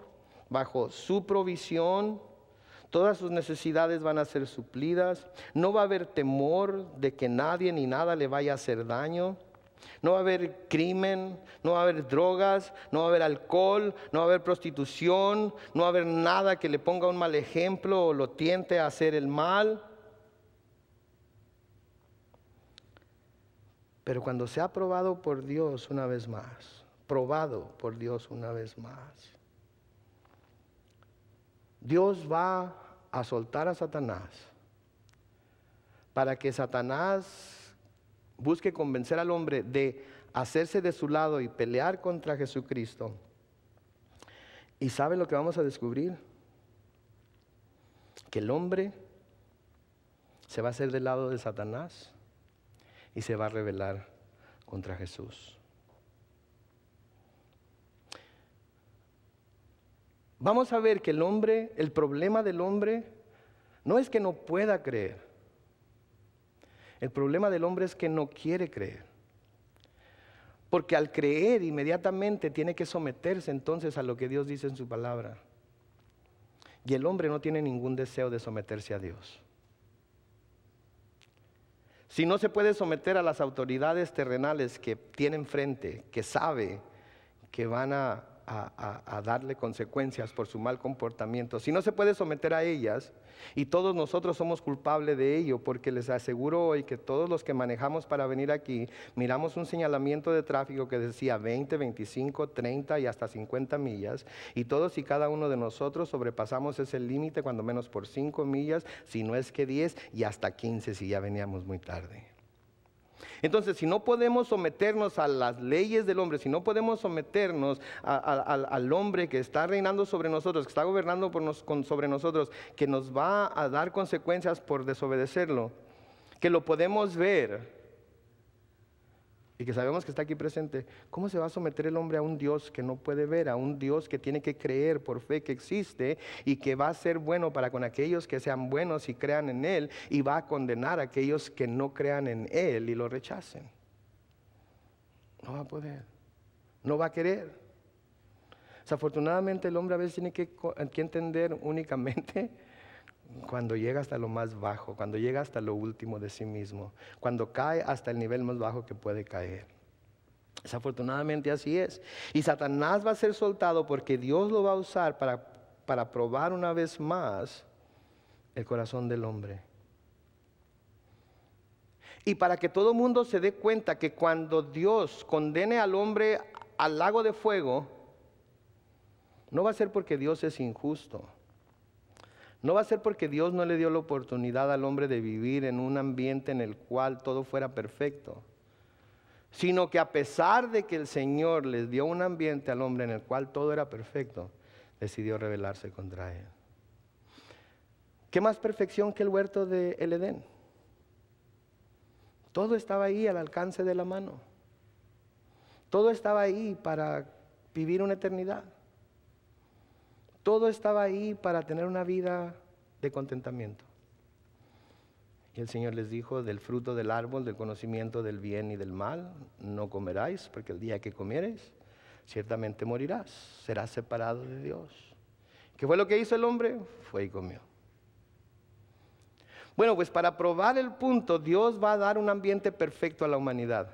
bajo su provisión. Todas sus necesidades van a ser suplidas. No va a haber temor de que nadie ni nada le vaya a hacer daño. No va a haber crimen, no va a haber drogas, no va a haber alcohol, no va a haber prostitución, no va a haber nada que le ponga un mal ejemplo o lo tiente a hacer el mal. Pero cuando sea probado por Dios una vez más, probado por Dios una vez más, Dios va a soltar a Satanás para que Satanás busque convencer al hombre de hacerse de su lado y pelear contra Jesucristo. ¿Y sabe lo que vamos a descubrir? Que el hombre se va a hacer del lado de Satanás y se va a rebelar contra Jesús. Vamos a ver que el hombre, el problema del hombre, no es que no pueda creer. El problema del hombre es que no quiere creer. Porque al creer inmediatamente tiene que someterse entonces a lo que Dios dice en su palabra. Y el hombre no tiene ningún deseo de someterse a Dios. Si no se puede someter a las autoridades terrenales que tiene enfrente, que sabe que van a, a, a darle consecuencias por su mal comportamiento, si no se puede someter a ellas, y todos nosotros somos culpables de ello, porque les aseguro hoy que todos los que manejamos para venir aquí, miramos un señalamiento de tráfico que decía veinte, veinticinco, treinta y hasta cincuenta millas, y todos y cada uno de nosotros sobrepasamos ese límite cuando menos por cinco millas, si no es que diez, y hasta quince si ya veníamos muy tarde. Entonces, si no podemos someternos a las leyes del hombre, si no podemos someternos a, a, a, al hombre que está reinando sobre nosotros, que está gobernando por nos, con, sobre nosotros, que nos va a dar consecuencias por desobedecerlo, que lo podemos ver y que sabemos que está aquí presente, ¿cómo se va a someter el hombre a un Dios que no puede ver, a un Dios que tiene que creer por fe que existe y que va a ser bueno para con aquellos que sean buenos y crean en Él y va a condenar a aquellos que no crean en Él y lo rechacen? No va a poder, no va a querer. Desafortunadamente el hombre a veces tiene que, que entender únicamente cuando llega hasta lo más bajo, cuando llega hasta lo último de sí mismo, cuando cae hasta el nivel más bajo que puede caer. Desafortunadamente así es. Y Satanás va a ser soltado porque Dios lo va a usar para, para probar una vez más el corazón del hombre. Y para que todo mundo se dé cuenta que cuando Dios condene al hombre al lago de fuego, no va a ser porque Dios es injusto. No va a ser porque Dios no le dio la oportunidad al hombre de vivir en un ambiente en el cual todo fuera perfecto, sino que a pesar de que el Señor les dio un ambiente al hombre en el cual todo era perfecto, decidió rebelarse contra Él. ¿Qué más perfección que el huerto del Edén? Todo estaba ahí al alcance de la mano. Todo estaba ahí para vivir una eternidad. Todo estaba ahí para tener una vida de contentamiento. Y el Señor les dijo, del fruto del árbol, del conocimiento del bien y del mal, no comeráis, porque el día que comieres, ciertamente morirás, serás separado de Dios. ¿Qué fue lo que hizo el hombre? Fue y comió. Bueno, pues para probar el punto, Dios va a dar un ambiente perfecto a la humanidad.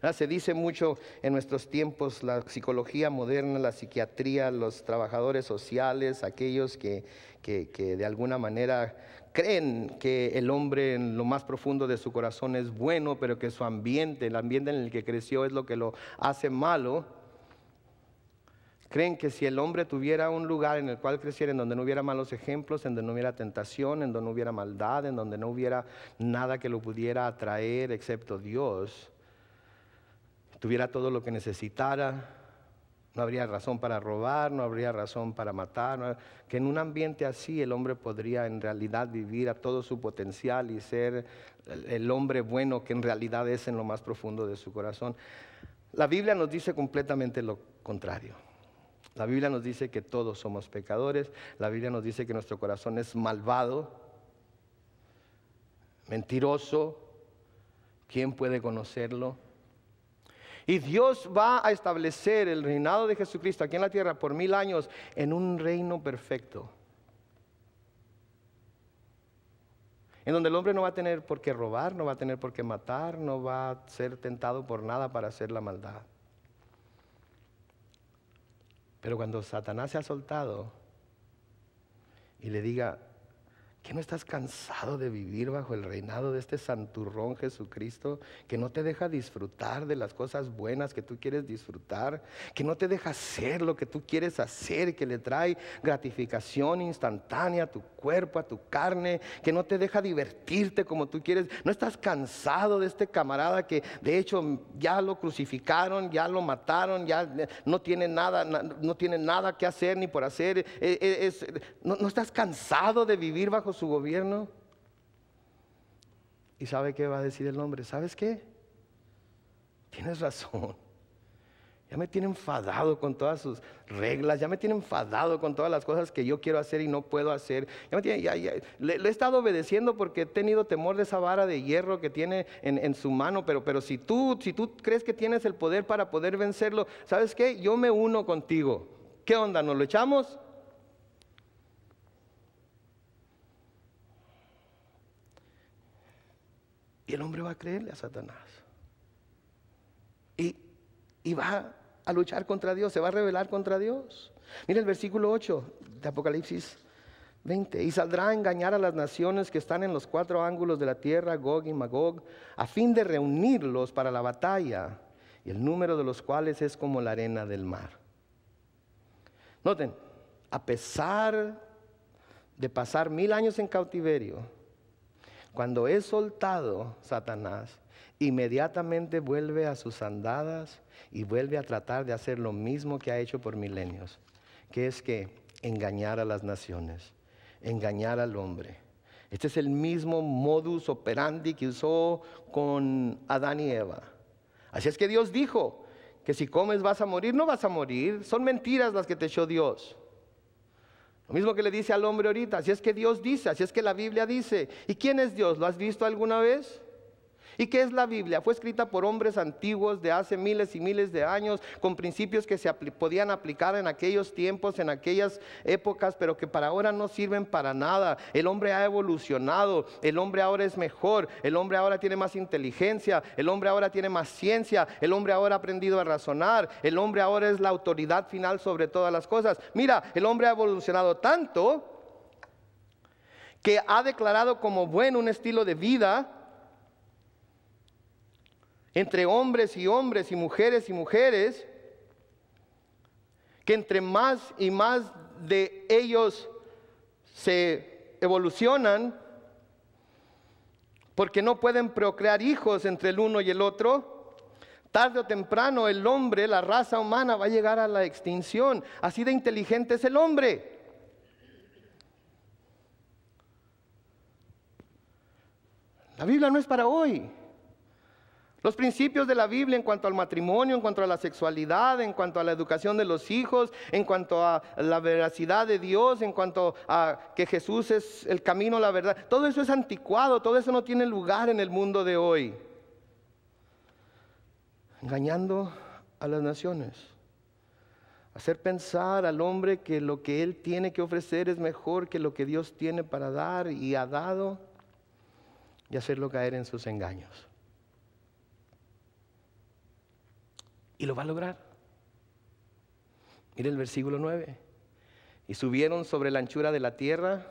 Ah, se dice mucho en nuestros tiempos, la psicología moderna, la psiquiatría, los trabajadores sociales, aquellos que, que, que de alguna manera creen que el hombre en lo más profundo de su corazón es bueno, pero que su ambiente, el ambiente en el que creció es lo que lo hace malo. Creen que si el hombre tuviera un lugar en el cual creciera, en donde no hubiera malos ejemplos, en donde no hubiera tentación, en donde no hubiera maldad, en donde no hubiera nada que lo pudiera atraer excepto Dios, tuviera todo lo que necesitara, no habría razón para robar, no habría razón para matar, no, que en un ambiente así el hombre podría en realidad vivir a todo su potencial y ser el hombre bueno que en realidad es en lo más profundo de su corazón. La Biblia nos dice completamente lo contrario. La Biblia nos dice que todos somos pecadores, la Biblia nos dice que nuestro corazón es malvado, mentiroso, ¿quién puede conocerlo? Y Dios va a establecer el reinado de Jesucristo aquí en la tierra por mil años en un reino perfecto. En donde el hombre no va a tener por qué robar, no va a tener por qué matar, no va a ser tentado por nada para hacer la maldad. Pero cuando Satanás se ha soltado y le diga, ¿que no estás cansado de vivir bajo el reinado de este santurrón Jesucristo? ¿Que no te deja disfrutar de las cosas buenas que tú quieres disfrutar? ¿Que no te deja hacer lo que tú quieres hacer? ¿Que le trae gratificación instantánea a tu cuerpo, a tu carne? ¿Que no te deja divertirte como tú quieres? ¿No estás cansado de este camarada que de hecho ya lo crucificaron, ya lo mataron, ya no tiene nada, no tiene nada que hacer ni por hacer? Es, es, ¿no, ¿No estás cansado de vivir bajo su gobierno? ¿Y sabe qué va a decir el hombre? ¿Sabes qué? Tienes razón. Ya me tiene enfadado con todas sus reglas, ya me tiene enfadado con todas las cosas que yo quiero hacer y no puedo hacer. Ya me tiene, ya, ya, le, le he estado obedeciendo porque he tenido temor de esa vara de hierro que tiene en, en su mano, pero, pero si, tú, si tú crees que tienes el poder para poder vencerlo, ¿sabes qué? Yo me uno contigo. ¿Qué onda? ¿Nos lo echamos? Y el hombre va a creerle a Satanás. Y, y va a luchar contra Dios, se va a rebelar contra Dios. Mira el versículo ocho de Apocalipsis veinte. Y saldrá a engañar a las naciones que están en los cuatro ángulos de la tierra, Gog y Magog, a fin de reunirlos para la batalla, y el número de los cuales es como la arena del mar. Noten, a pesar de pasar mil años en cautiverio, cuando es soltado Satanás, inmediatamente vuelve a sus andadas y vuelve a tratar de hacer lo mismo que ha hecho por milenios, que es que engañar a las naciones, engañar al hombre. Este es el mismo modus operandi que usó con Adán y Eva. Así es que Dios dijo que si comes vas a morir, no vas a morir, son mentiras las que te echó Dios. Lo mismo que le dice al hombre ahorita, así es que Dios dice, así es que la Biblia dice. ¿Y quién es Dios? ¿Lo has visto alguna vez? ¿Y qué es la Biblia? Fue escrita por hombres antiguos de hace miles y miles de años, con principios que se apl- podían aplicar en aquellos tiempos, en aquellas épocas, pero que para ahora no sirven para nada. El hombre ha evolucionado, el hombre ahora es mejor, el hombre ahora tiene más inteligencia, el hombre ahora tiene más ciencia, el hombre ahora ha aprendido a razonar, el hombre ahora es la autoridad final sobre todas las cosas. Mira, el hombre ha evolucionado tanto que ha declarado como bueno un estilo de vida entre hombres y hombres y mujeres y mujeres, que entre más y más de ellos se evolucionan, porque no pueden procrear hijos entre el uno y el otro. Tarde o temprano el hombre, la raza humana, va a llegar a la extinción. Así de inteligente es el hombre. La Biblia no es para hoy. Los principios de la Biblia en cuanto al matrimonio, en cuanto a la sexualidad, en cuanto a la educación de los hijos, en cuanto a la veracidad de Dios, en cuanto a que Jesús es el camino, la verdad. Todo eso es anticuado, todo eso no tiene lugar en el mundo de hoy. Engañando a las naciones. Hacer pensar al hombre que lo que él tiene que ofrecer es mejor que lo que Dios tiene para dar y ha dado, y hacerlo caer en sus engaños. Y lo va a lograr. Mire el versículo nueve. Y subieron sobre la anchura de la tierra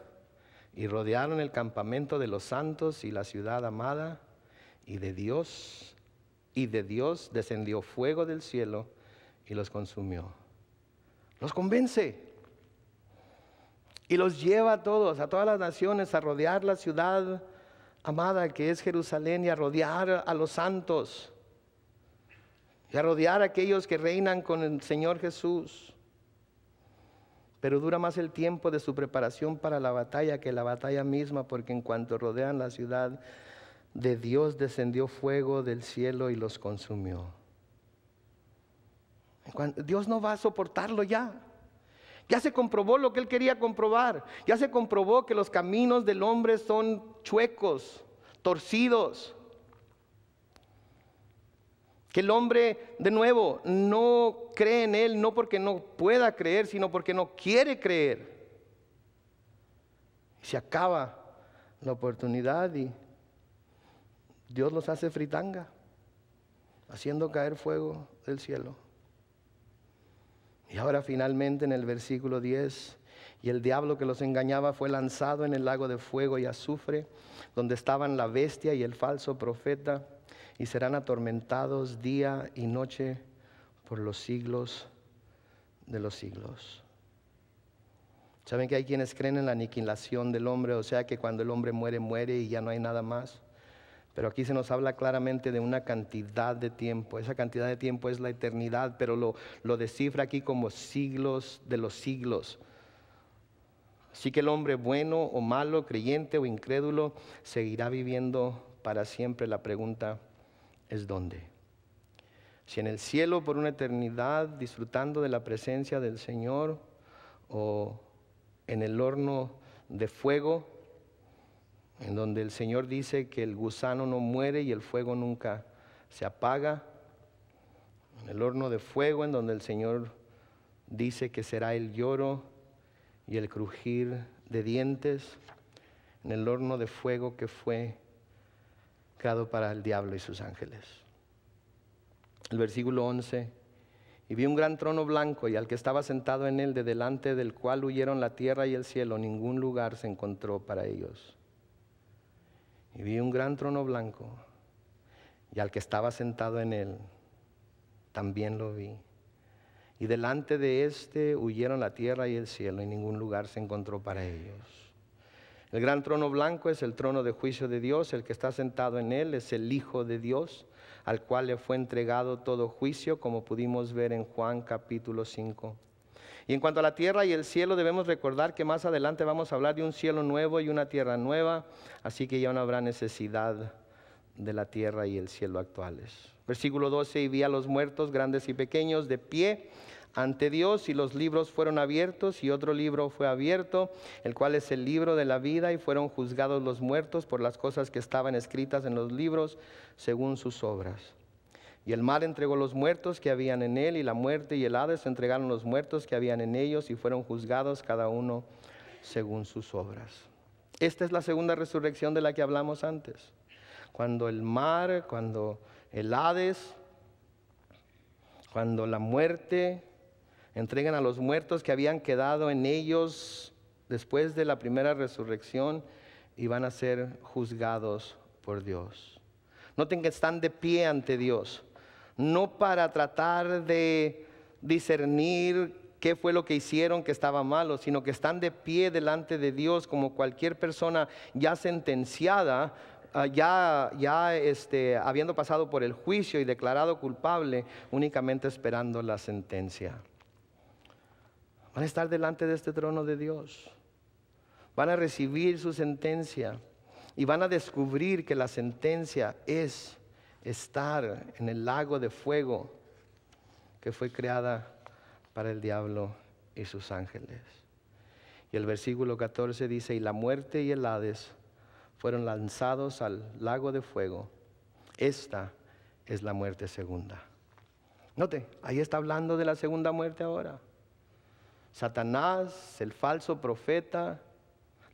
y rodearon el campamento de los santos y la ciudad amada, y de Dios, y de Dios descendió fuego del cielo y los consumió. Los convence y los lleva a todos, a todas las naciones, a rodear la ciudad amada que es Jerusalén, y a rodear a los santos, y a rodear a aquellos que reinan con el Señor Jesús. Pero dura más el tiempo de su preparación para la batalla que la batalla misma, porque en cuanto rodean la ciudad, de Dios descendió fuego del cielo y los consumió. Dios no va a soportarlo ya. Ya se comprobó lo que Él quería comprobar. Ya se comprobó que los caminos del hombre son chuecos, torcidos. Que el hombre, de nuevo, no cree en Él, no porque no pueda creer, sino porque no quiere creer. Se acaba la oportunidad y Dios los hace fritanga, haciendo caer fuego del cielo. Y ahora finalmente en el versículo diez, y el diablo que los engañaba fue lanzado en el lago de fuego y azufre, donde estaban la bestia y el falso profeta, y serán atormentados día y noche por los siglos de los siglos. ¿Saben que hay quienes creen en la aniquilación del hombre? O sea que cuando el hombre muere, muere y ya no hay nada más. Pero aquí se nos habla claramente de una cantidad de tiempo. Esa cantidad de tiempo es la eternidad, pero lo, lo descifra aquí como siglos de los siglos. Así que el hombre bueno o malo, creyente o incrédulo, seguirá viviendo para siempre. La pregunta es ¿dónde? Si en el cielo por una eternidad, disfrutando de la presencia del Señor, o en el horno de fuego, en donde el Señor dice que el gusano no muere y el fuego nunca se apaga. En el horno de fuego, en donde el Señor dice que será el lloro y el crujir de dientes. En el horno de fuego que fue creado para el diablo y sus ángeles. El versículo once. Y vi un gran trono blanco y al que estaba sentado en él, de delante del cual huyeron la tierra y el cielo. Ningún lugar se encontró para ellos. Y vi un gran trono blanco, y al que estaba sentado en él, también lo vi. Y delante de éste huyeron la tierra y el cielo, y ningún lugar se encontró para ellos. El gran trono blanco es el trono de juicio de Dios. El que está sentado en él es el Hijo de Dios, al cual le fue entregado todo juicio, como pudimos ver en Juan capítulo cinco. Y en cuanto a la tierra y el cielo, debemos recordar que más adelante vamos a hablar de un cielo nuevo y una tierra nueva, así que ya no habrá necesidad de la tierra y el cielo actuales. Versículo doce, y vi a los muertos, grandes y pequeños, de pie ante Dios, y los libros fueron abiertos, y otro libro fue abierto, el cual es el libro de la vida, y fueron juzgados los muertos por las cosas que estaban escritas en los libros, según sus obras. Y el mar entregó los muertos que habían en él, y la muerte y el Hades entregaron los muertos que habían en ellos, y fueron juzgados cada uno según sus obras. Esta es la segunda resurrección de la que hablamos antes. Cuando el mar, cuando el Hades, cuando la muerte entregan a los muertos que habían quedado en ellos después de la primera resurrección, y van a ser juzgados por Dios. Noten que están de pie ante Dios. No para tratar de discernir qué fue lo que hicieron que estaba malo, sino que están de pie delante de Dios como cualquier persona ya sentenciada, ya, ya este, habiendo pasado por el juicio y declarado culpable, únicamente esperando la sentencia. Van a estar delante de este trono de Dios. Van a recibir su sentencia. Y van a descubrir que la sentencia es estar en el lago de fuego que fue creada para el diablo y sus ángeles. Y el versículo catorce dice, y la muerte y el Hades fueron lanzados al lago de fuego. Esta es la muerte segunda. Note, ahí está hablando de la segunda muerte ahora. Satanás, el falso profeta,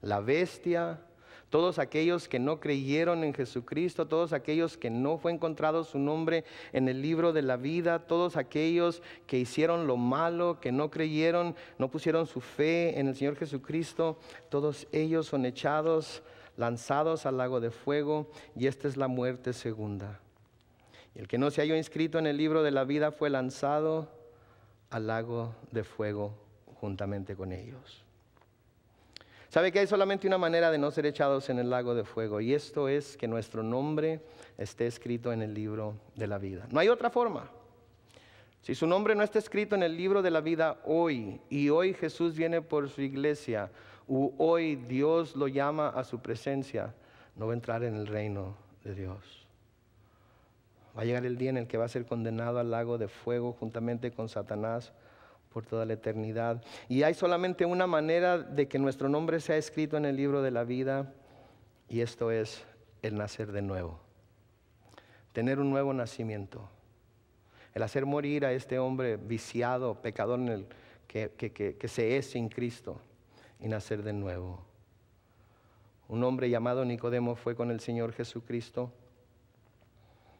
la bestia, todos aquellos que no creyeron en Jesucristo, todos aquellos que no fue encontrado su nombre en el libro de la vida, todos aquellos que hicieron lo malo, que no creyeron, no pusieron su fe en el Señor Jesucristo, todos ellos son echados, lanzados al lago de fuego, y esta es la muerte segunda. Y el que no se halló inscrito en el libro de la vida fue lanzado al lago de fuego juntamente con ellos. ¿Sabe que hay solamente una manera de no ser echados en el lago de fuego? Y esto es que nuestro nombre esté escrito en el libro de la vida. No hay otra forma. Si su nombre no está escrito en el libro de la vida hoy, y hoy Jesús viene por su iglesia, o hoy Dios lo llama a su presencia, no va a entrar en el reino de Dios. Va a llegar el día en el que va a ser condenado al lago de fuego juntamente con Satanás por toda la eternidad. Y hay solamente una manera de que nuestro nombre sea escrito en el libro de la vida, y esto es el nacer de nuevo. Tener un nuevo nacimiento. El hacer morir a este hombre viciado, pecador en el que, que, que, que se es sin Cristo, y nacer de nuevo. Un hombre llamado Nicodemo fue con el Señor Jesucristo,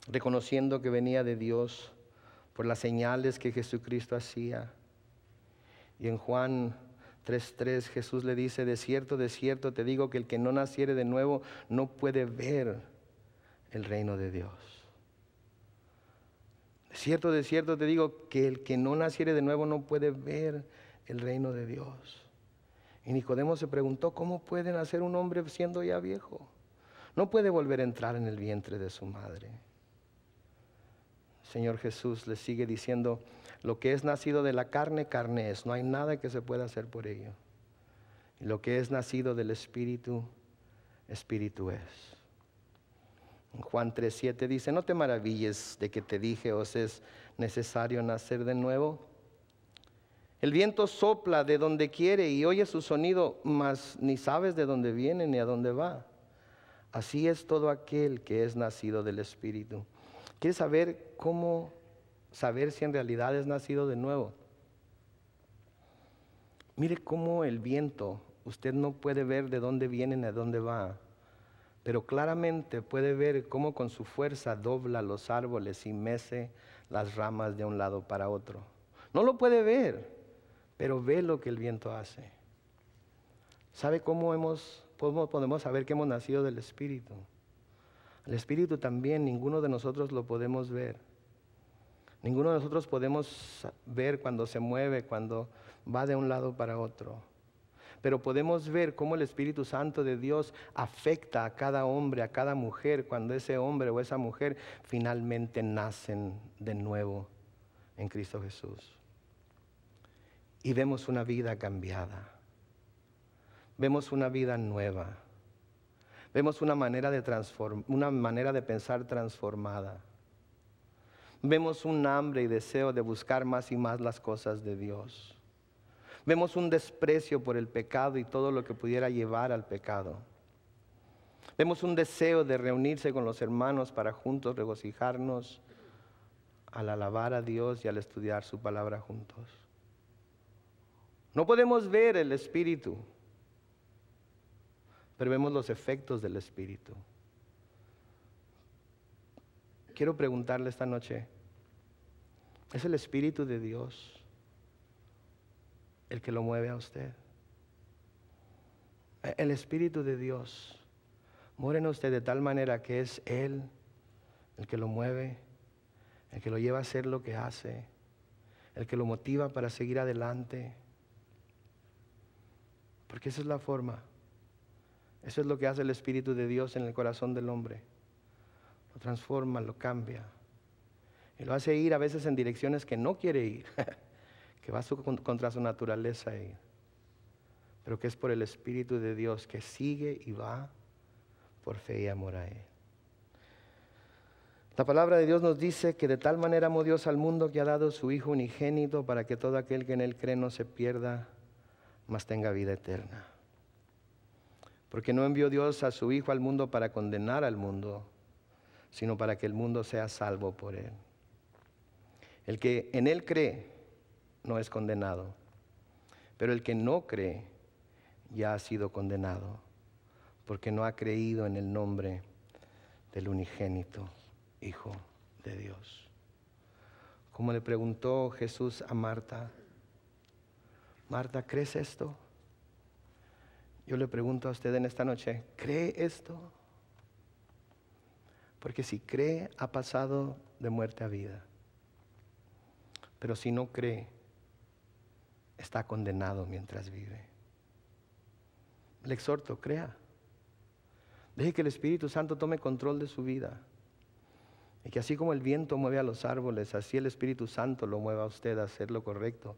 reconociendo que venía de Dios por las señales que Jesucristo hacía. Y en Juan tres tres Jesús le dice: de cierto, de cierto te digo que el que no naciere de nuevo no puede ver el reino de Dios. De cierto, de cierto te digo que el que no naciere de nuevo no puede ver el reino de Dios. Y Nicodemo se preguntó: ¿cómo puede nacer un hombre siendo ya viejo? No puede volver a entrar en el vientre de su madre. Señor Jesús le sigue diciendo: lo que es nacido de la carne, carne es. No hay nada que se pueda hacer por ello. Y lo que es nacido del Espíritu, Espíritu es. En Juan tres siete dice: no te maravilles de que te dije, os es necesario nacer de nuevo. El viento sopla de donde quiere y oye su sonido, mas ni sabes de dónde viene ni a dónde va. Así es todo aquel que es nacido del Espíritu. ¿Quieres saber cómo saber si en realidad es nacido de nuevo? Mire cómo el viento, usted no puede ver de dónde viene ni a dónde va, pero claramente puede ver cómo con su fuerza dobla los árboles y mece las ramas de un lado para otro. No lo puede ver, pero ve lo que el viento hace. ¿Sabe cómo, hemos, cómo podemos saber que hemos nacido del Espíritu? El Espíritu también, ninguno de nosotros lo podemos ver. Ninguno de nosotros podemos ver cuando se mueve, cuando va de un lado para otro. Pero podemos ver cómo el Espíritu Santo de Dios afecta a cada hombre, a cada mujer, cuando ese hombre o esa mujer finalmente nacen de nuevo en Cristo Jesús. Y vemos una vida cambiada. Vemos una vida nueva. Vemos una manera de transform- una manera de pensar transformada. Vemos un hambre y deseo de buscar más y más las cosas de Dios. Vemos un desprecio por el pecado y todo lo que pudiera llevar al pecado. Vemos un deseo de reunirse con los hermanos para juntos regocijarnos al alabar a Dios y al estudiar su palabra juntos. No podemos ver el Espíritu, pero vemos los efectos del Espíritu. Quiero preguntarle esta noche: ¿es el Espíritu de Dios el que lo mueve a usted? El Espíritu de Dios mora en usted de tal manera que es Él el que lo mueve, el que lo lleva a hacer lo que hace, el que lo motiva para seguir adelante. Porque esa es la forma, eso es lo que hace el Espíritu de Dios en el corazón del hombre. Lo transforma, lo cambia y lo hace ir a veces en direcciones que no quiere ir, que va su, contra su naturaleza ir, pero que es por el Espíritu de Dios que sigue y va por fe y amor a Él. La palabra de Dios nos dice que de tal manera amó Dios al mundo que ha dado su Hijo unigénito para que todo aquel que en Él cree no se pierda, mas tenga vida eterna. Porque no envió Dios a su Hijo al mundo para condenar al mundo, sino para que el mundo sea salvo por Él. El que en Él cree no es condenado, Pero el que no cree ya ha sido condenado, porque no ha creído en el nombre del unigénito Hijo de Dios. Como le preguntó Jesús a Marta, Marta, ¿crees esto? Yo le pregunto a usted en esta noche, ¿cree esto? Porque si cree, ha pasado de muerte a vida. Pero si no cree, está condenado mientras vive. Le exhorto, crea. Deje que el Espíritu Santo tome control de su vida. Y que así como el viento mueve a los árboles, así el Espíritu Santo lo mueva a usted a hacer lo correcto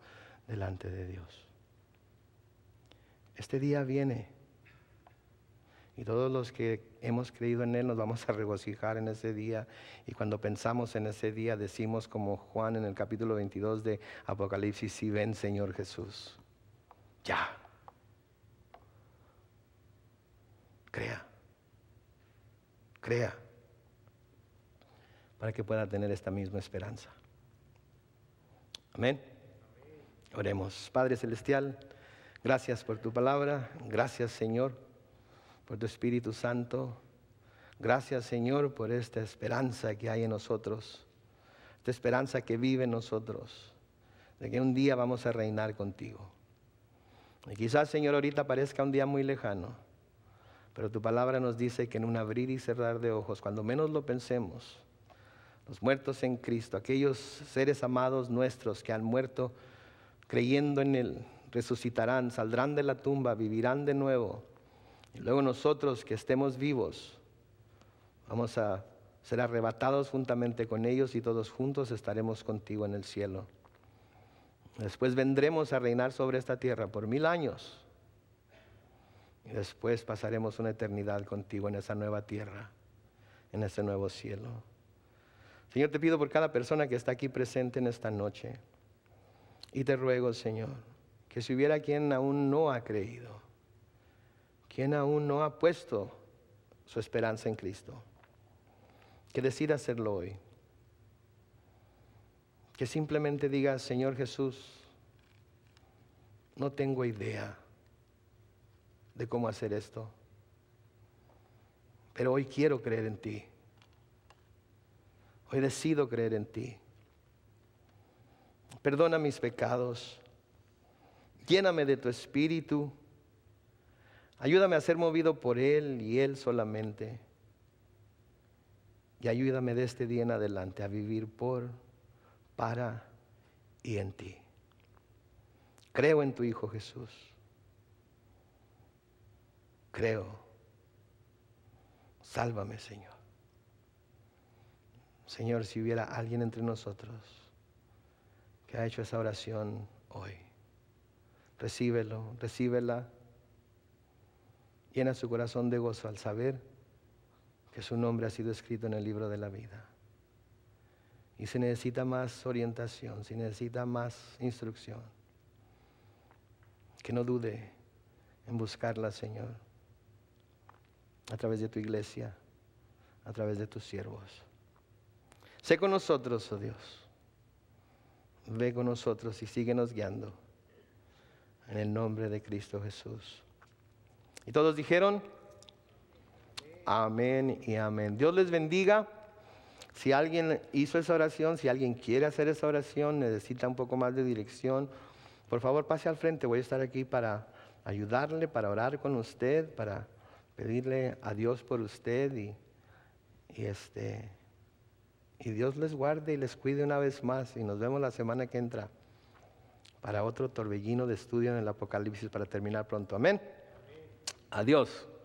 delante de Dios. Este día viene y todos los que hemos creído en Él nos vamos a regocijar en ese día. Y cuando pensamos en ese día decimos como Juan en el capítulo veintidós de Apocalipsis, sí, ven Señor Jesús, ya. Crea, crea, para que pueda tener esta misma esperanza. Amén. Oremos. Padre Celestial, gracias por tu palabra, gracias Señor por tu Espíritu Santo, gracias Señor por esta esperanza que hay en nosotros, esta esperanza que vive en nosotros, de que un día vamos a reinar contigo. Y quizás Señor ahorita parezca un día muy lejano, pero tu palabra nos dice que en un abrir y cerrar de ojos, cuando menos lo pensemos, los muertos en Cristo, aquellos seres amados nuestros que han muerto creyendo en Él, resucitarán, saldrán de la tumba, vivirán de nuevo. Y luego nosotros que estemos vivos, vamos a ser arrebatados juntamente con ellos y todos juntos estaremos contigo en el cielo. Después vendremos a reinar sobre esta tierra por mil años. Y después pasaremos una eternidad contigo en esa nueva tierra, en ese nuevo cielo. Señor, te pido por cada persona que está aquí presente en esta noche. Y te ruego, Señor, que si hubiera quien aún no ha creído, quien aún no ha puesto su esperanza en Cristo, que decida hacerlo hoy. Que simplemente diga, Señor Jesús, no tengo idea de cómo hacer esto, pero hoy quiero creer en ti. Hoy decido creer en ti. Perdona mis pecados. Lléname de tu Espíritu, ayúdame a ser movido por Él y Él solamente. Y ayúdame de este día en adelante a vivir por, para y en ti. Creo en tu Hijo Jesús. Creo. Sálvame, Señor. Señor, si hubiera alguien entre nosotros que ha hecho esa oración hoy, recíbelo, recíbela, llena su corazón de gozo al saber que su nombre ha sido escrito en el libro de la vida. Y si necesita más orientación, si necesita más instrucción, que no dude en buscarla, Señor, a través de tu iglesia, a través de tus siervos. Sé con nosotros, oh Dios, ve con nosotros y síguenos guiando. En el nombre de Cristo Jesús. Y todos dijeron, amén y amén. Dios les bendiga. Si alguien hizo esa oración, si alguien quiere hacer esa oración, necesita un poco más de dirección, por favor pase al frente. Voy a estar aquí para ayudarle, para orar con usted, para pedirle a Dios por usted. Y, y, este, y Dios les guarde y les cuide una vez más. Y nos vemos la semana que entra. Para otro torbellino de estudio en el Apocalipsis para terminar pronto. Amén. Amén. Adiós.